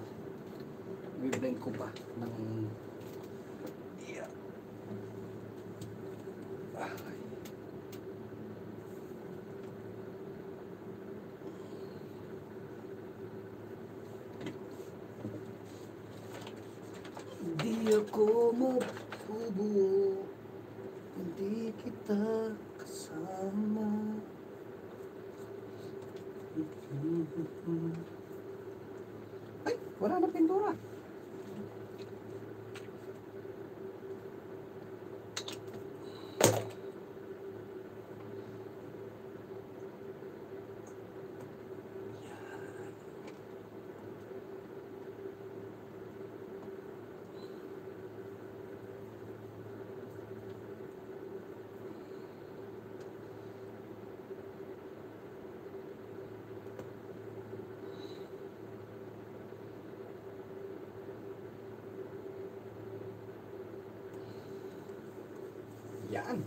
I-blend ko pa ng Como buo, hindi kita kasama. Ay, wala na pintura. Yan.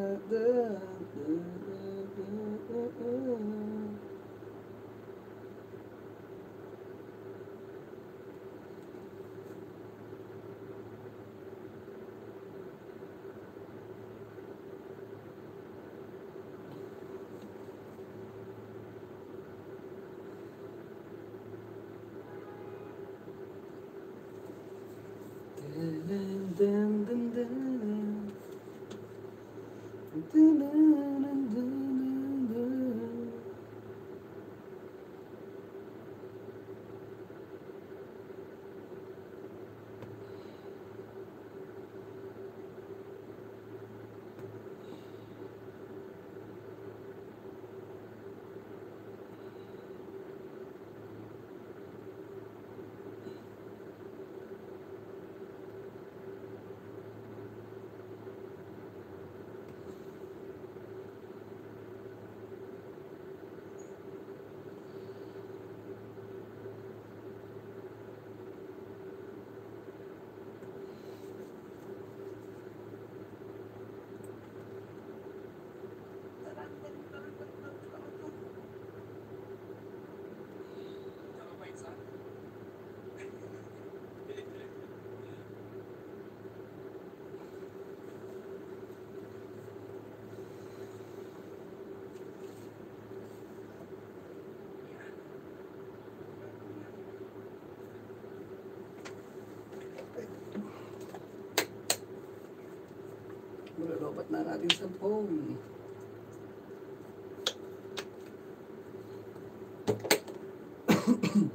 Dapat na natin sa phone.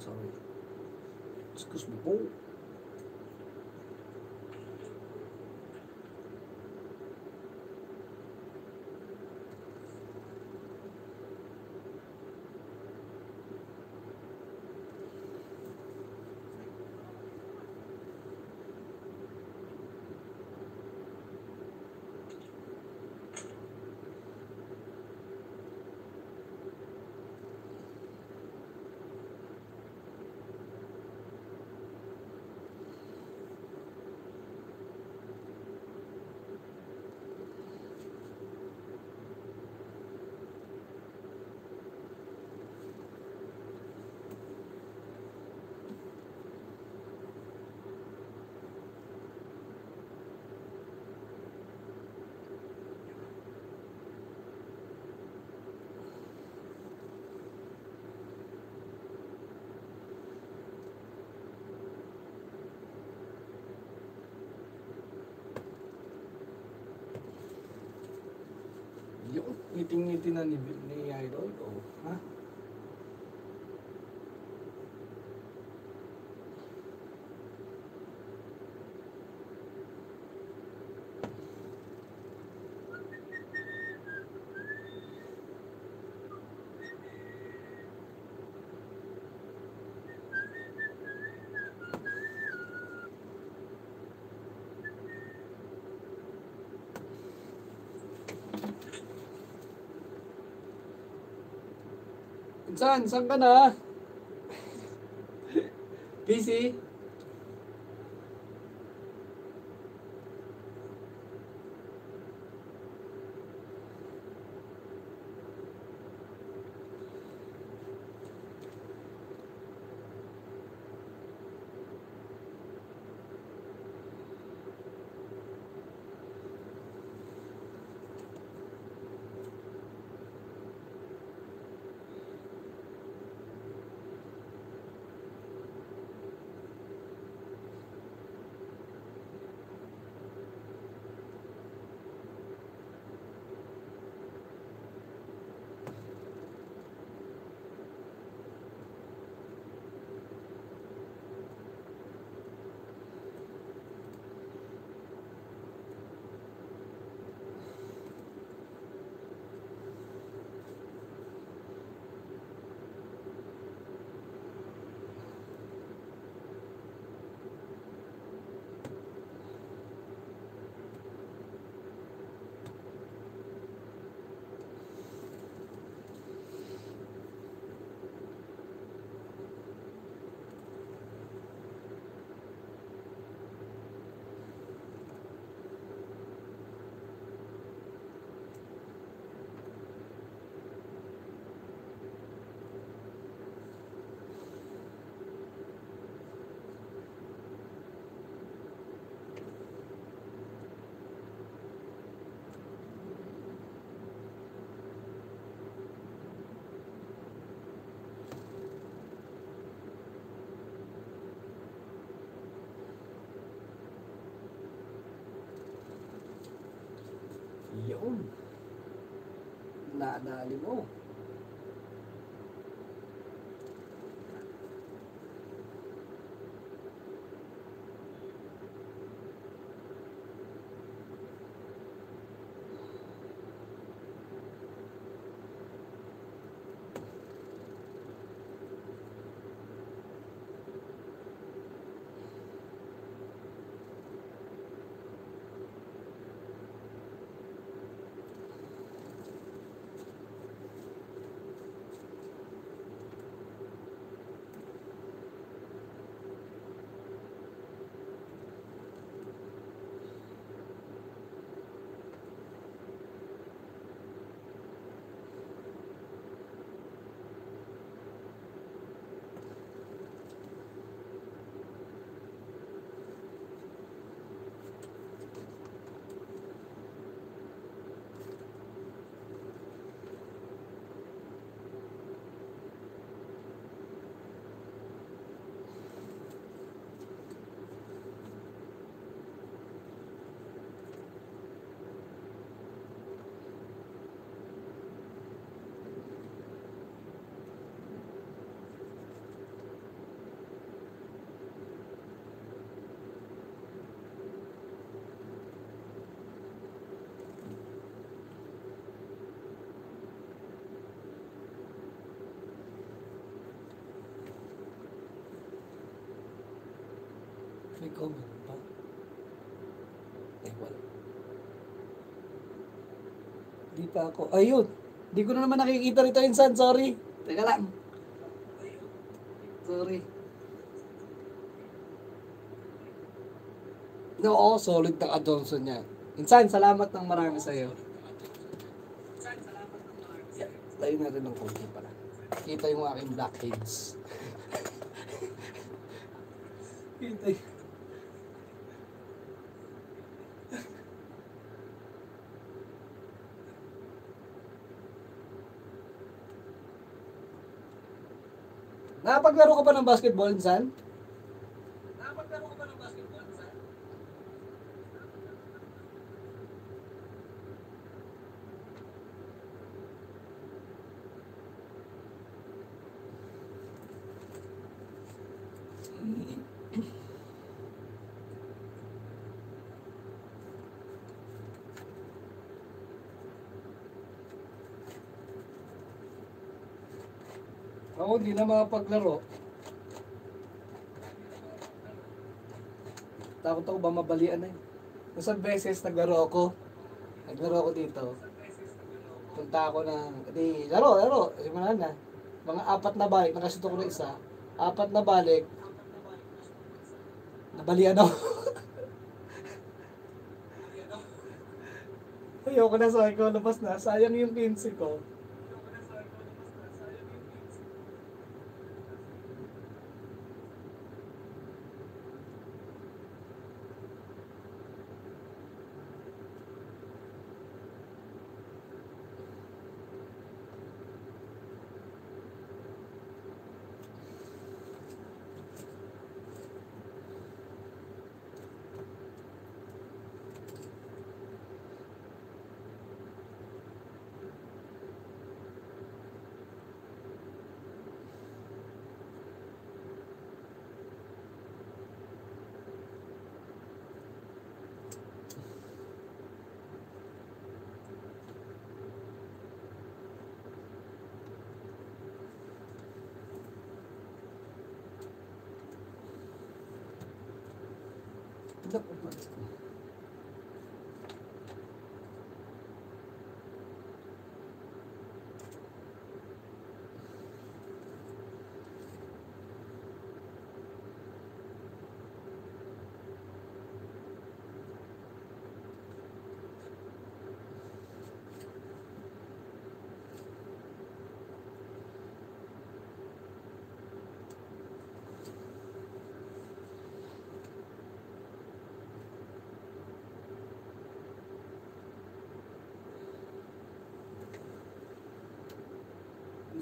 Sorry. Excuse me po. ngiti-ngiti na ni Idol, oh, ha? Saan? Saan ka na? Busy? Yun. Nadali mo. May comment ba? Eh, wala. Di pa ako. Ayun! Di ko na naman nakikita rito yun, son. Sorry. Teka lang. Sorry. Oo, solid na ka-Johnson niya. Insan, salamat ng marami sa'yo. Tayo natin ng konti pala. Kita yung aking blackheads. Kita yung... Napaglaro ka pa ng basketball, San? Napaglaro ka pa ng basketball, San? Ako hindi na makapaglaro. Takot ako ba mabalian na yun. Isang beses naglaro ako. Naglaro ako dito. Punta ako ng, di, laro. Simulan na. Mga apat na balik. Nakasuto ko na isa. Apat na balik. Nabalian ako. Ayoko na, sabi ko, labas na. Sayang yung 15 ko.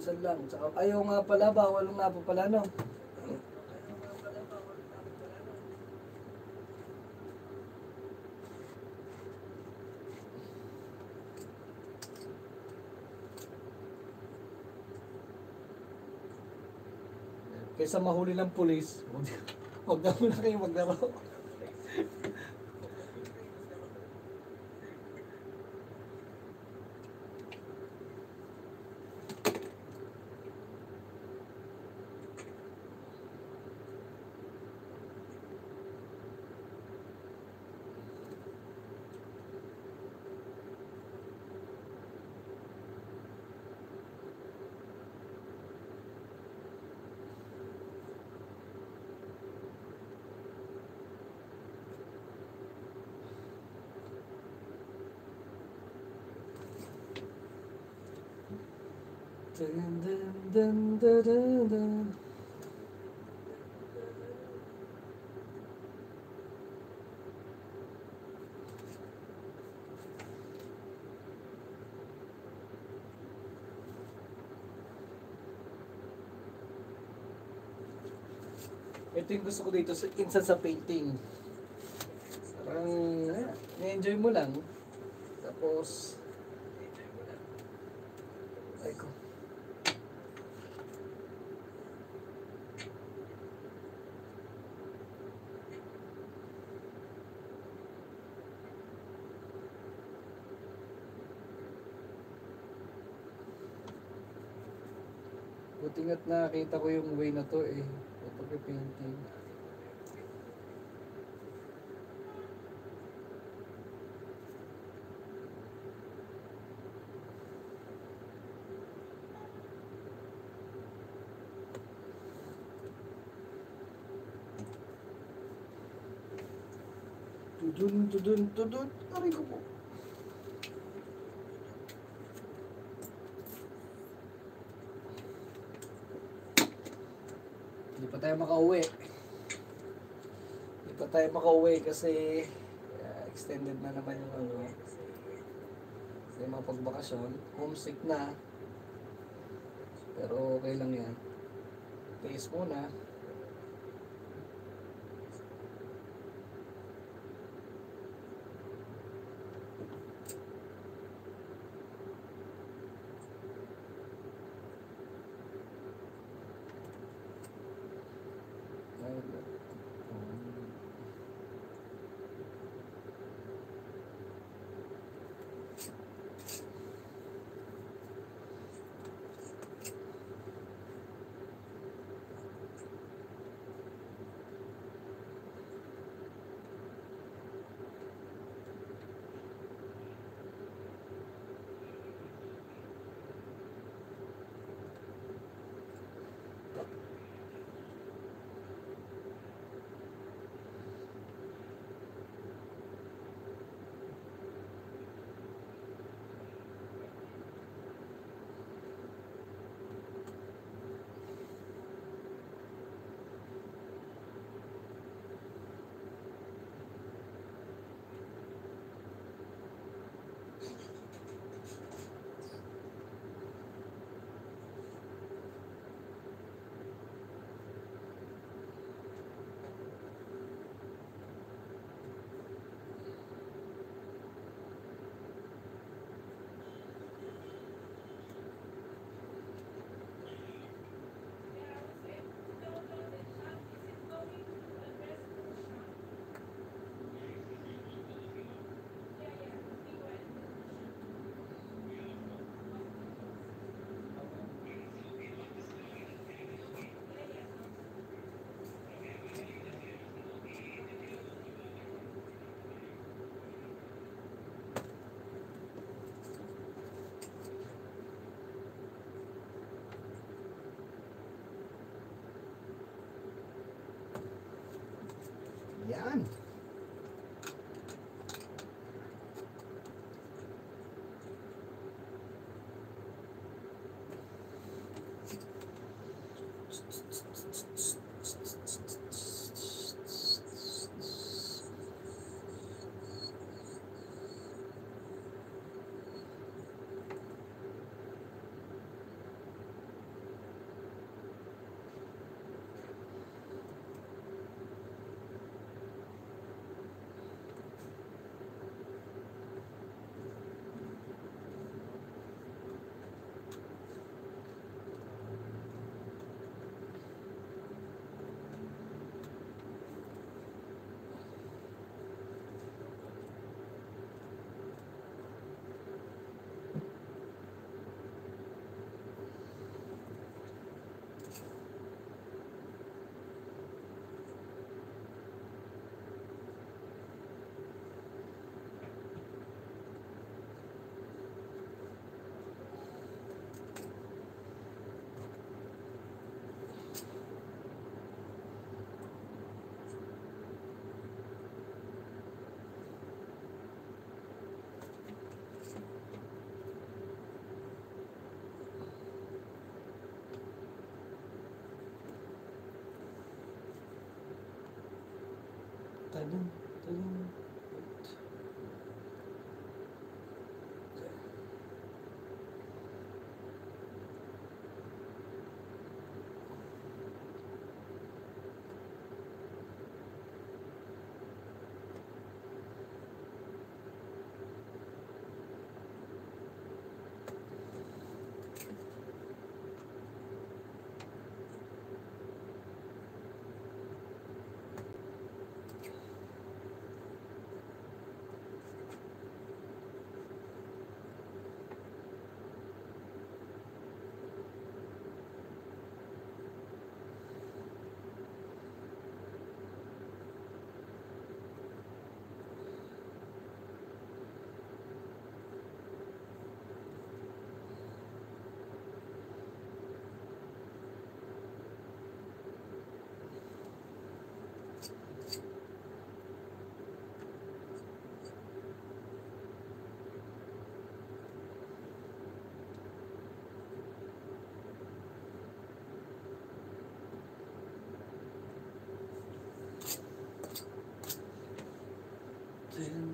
Saan lang. Ayaw nga pala, bawal nga po pala, no? Kaysa mahuli ng pulis, huwag na muna kayo maglaro. Ito yung gusto ko dito sa instant sa painting. Parang na-enjoy mo lang. Tapos butingat nakita ko yung way na to eh. Pag-painting. Tudun. Aray ko po. Hindi pa tayo makauwi kasi extended na naman yung ano. Kasi mga pagbakasyon, homesick na. Pero okay lang yan. Taste muna. Yan. Tadang,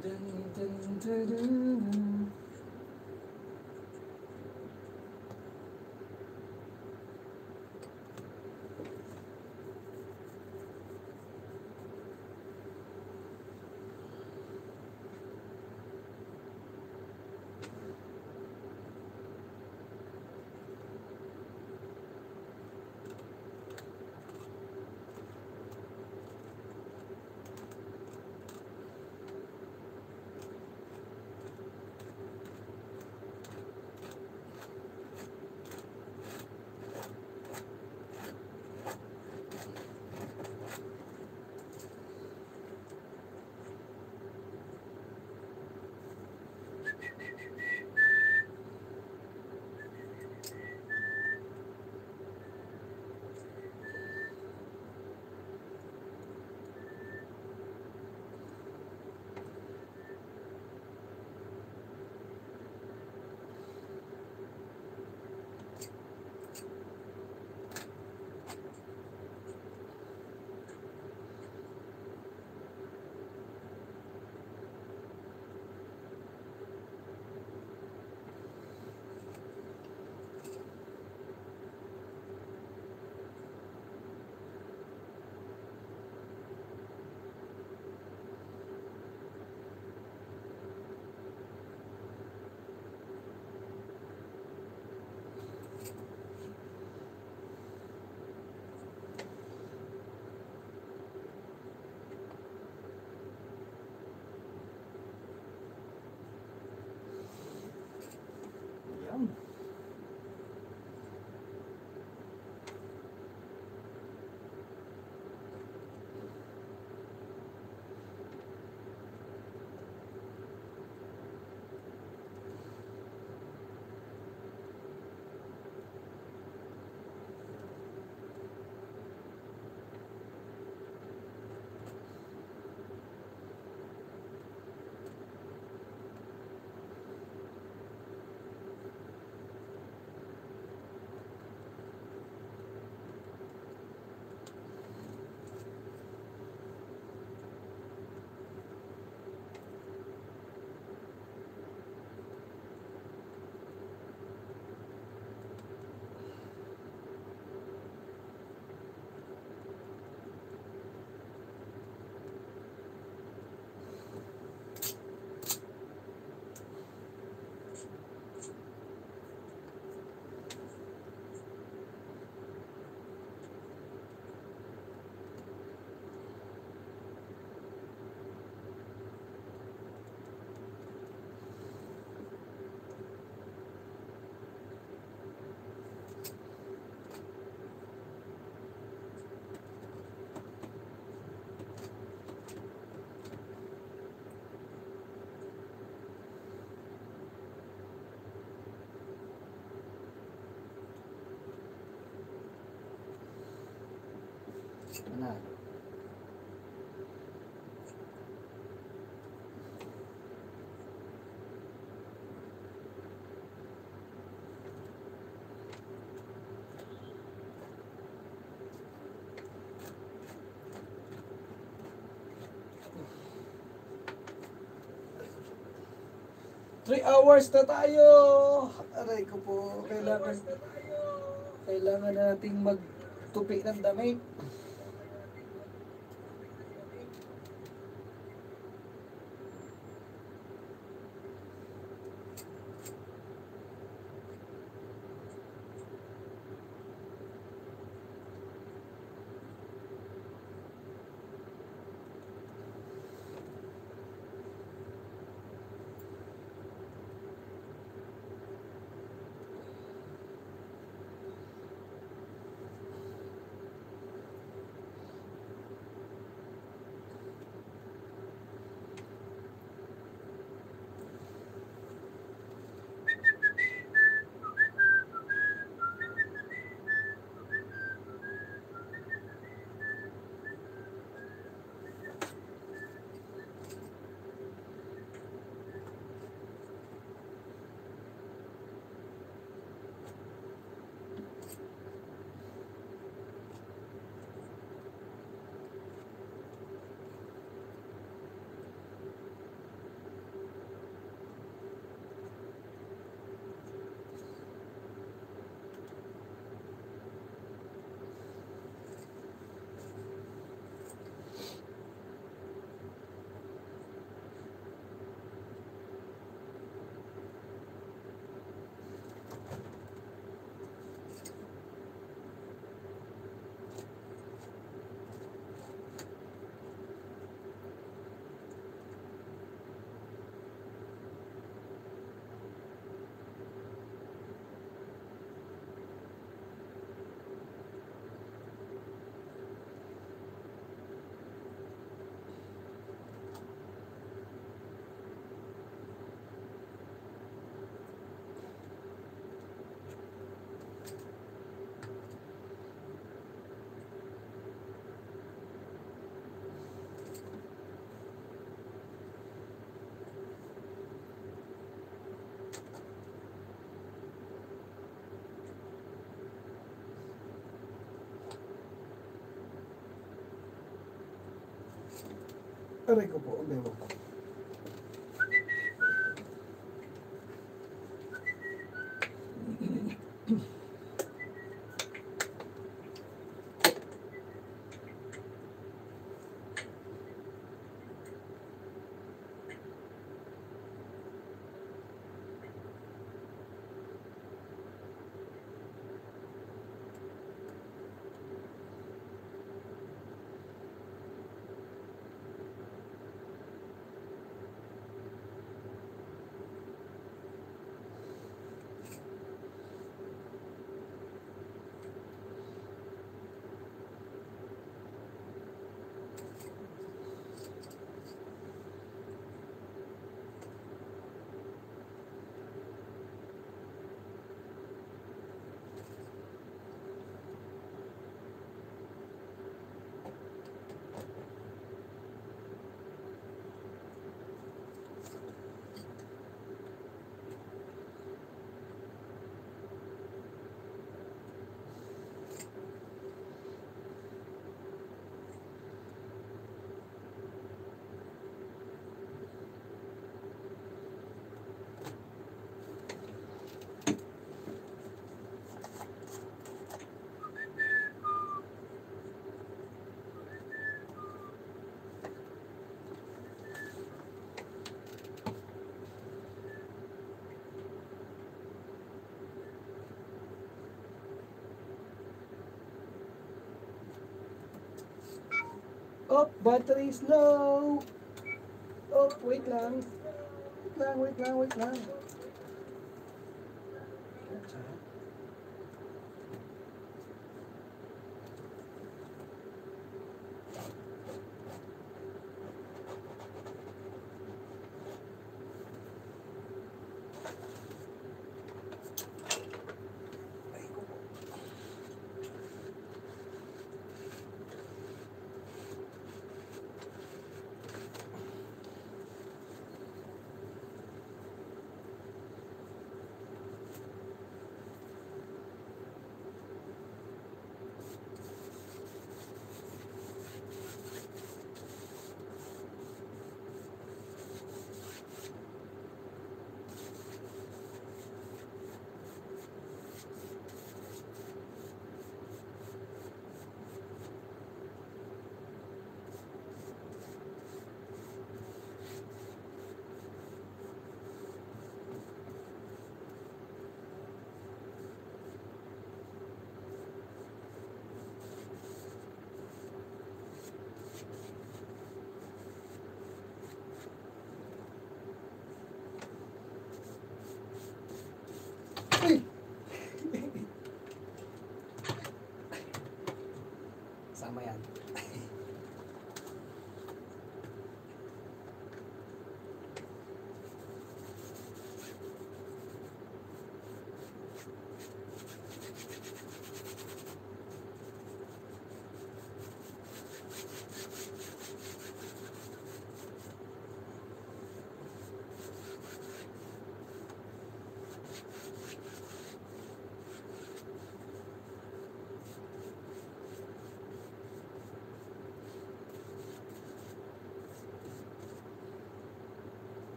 tadang. Ito na. Hours na tayo. Aray ko po, kailangan nating magtupi ng damit. Aray ko po, ang oh, battery is low. Oh, wait lang. Wait lang.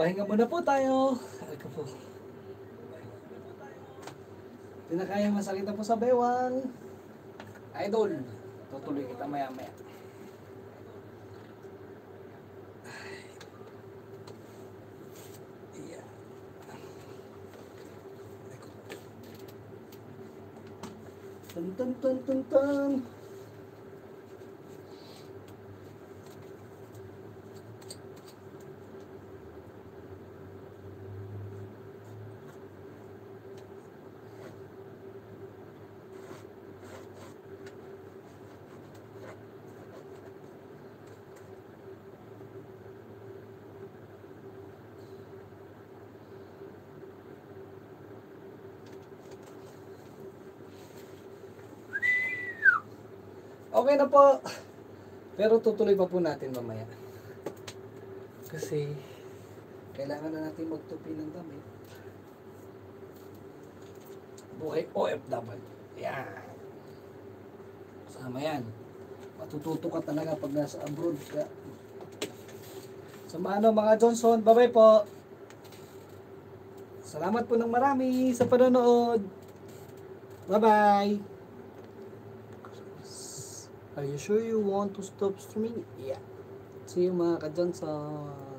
Pahinga muna po tayo. Ako po. Hindi na kaya masalita po sa bewang. Idol, tutuloy kita maya-maya. Tan tan tan tan. Okay na po. Pero tutuloy pa po natin mamaya. Kasi kailangan na natin magtupi ng damit. Buhay OFW. Yan. Kasama yan. Matututo ka talaga pag nasa abroad ka. Samahan ng mga Johnson. Bye-bye po. Salamat po ng marami sa panonood. Bye-bye. Are you sure you want to stop streaming? Yeah. See you, mga kajohnson.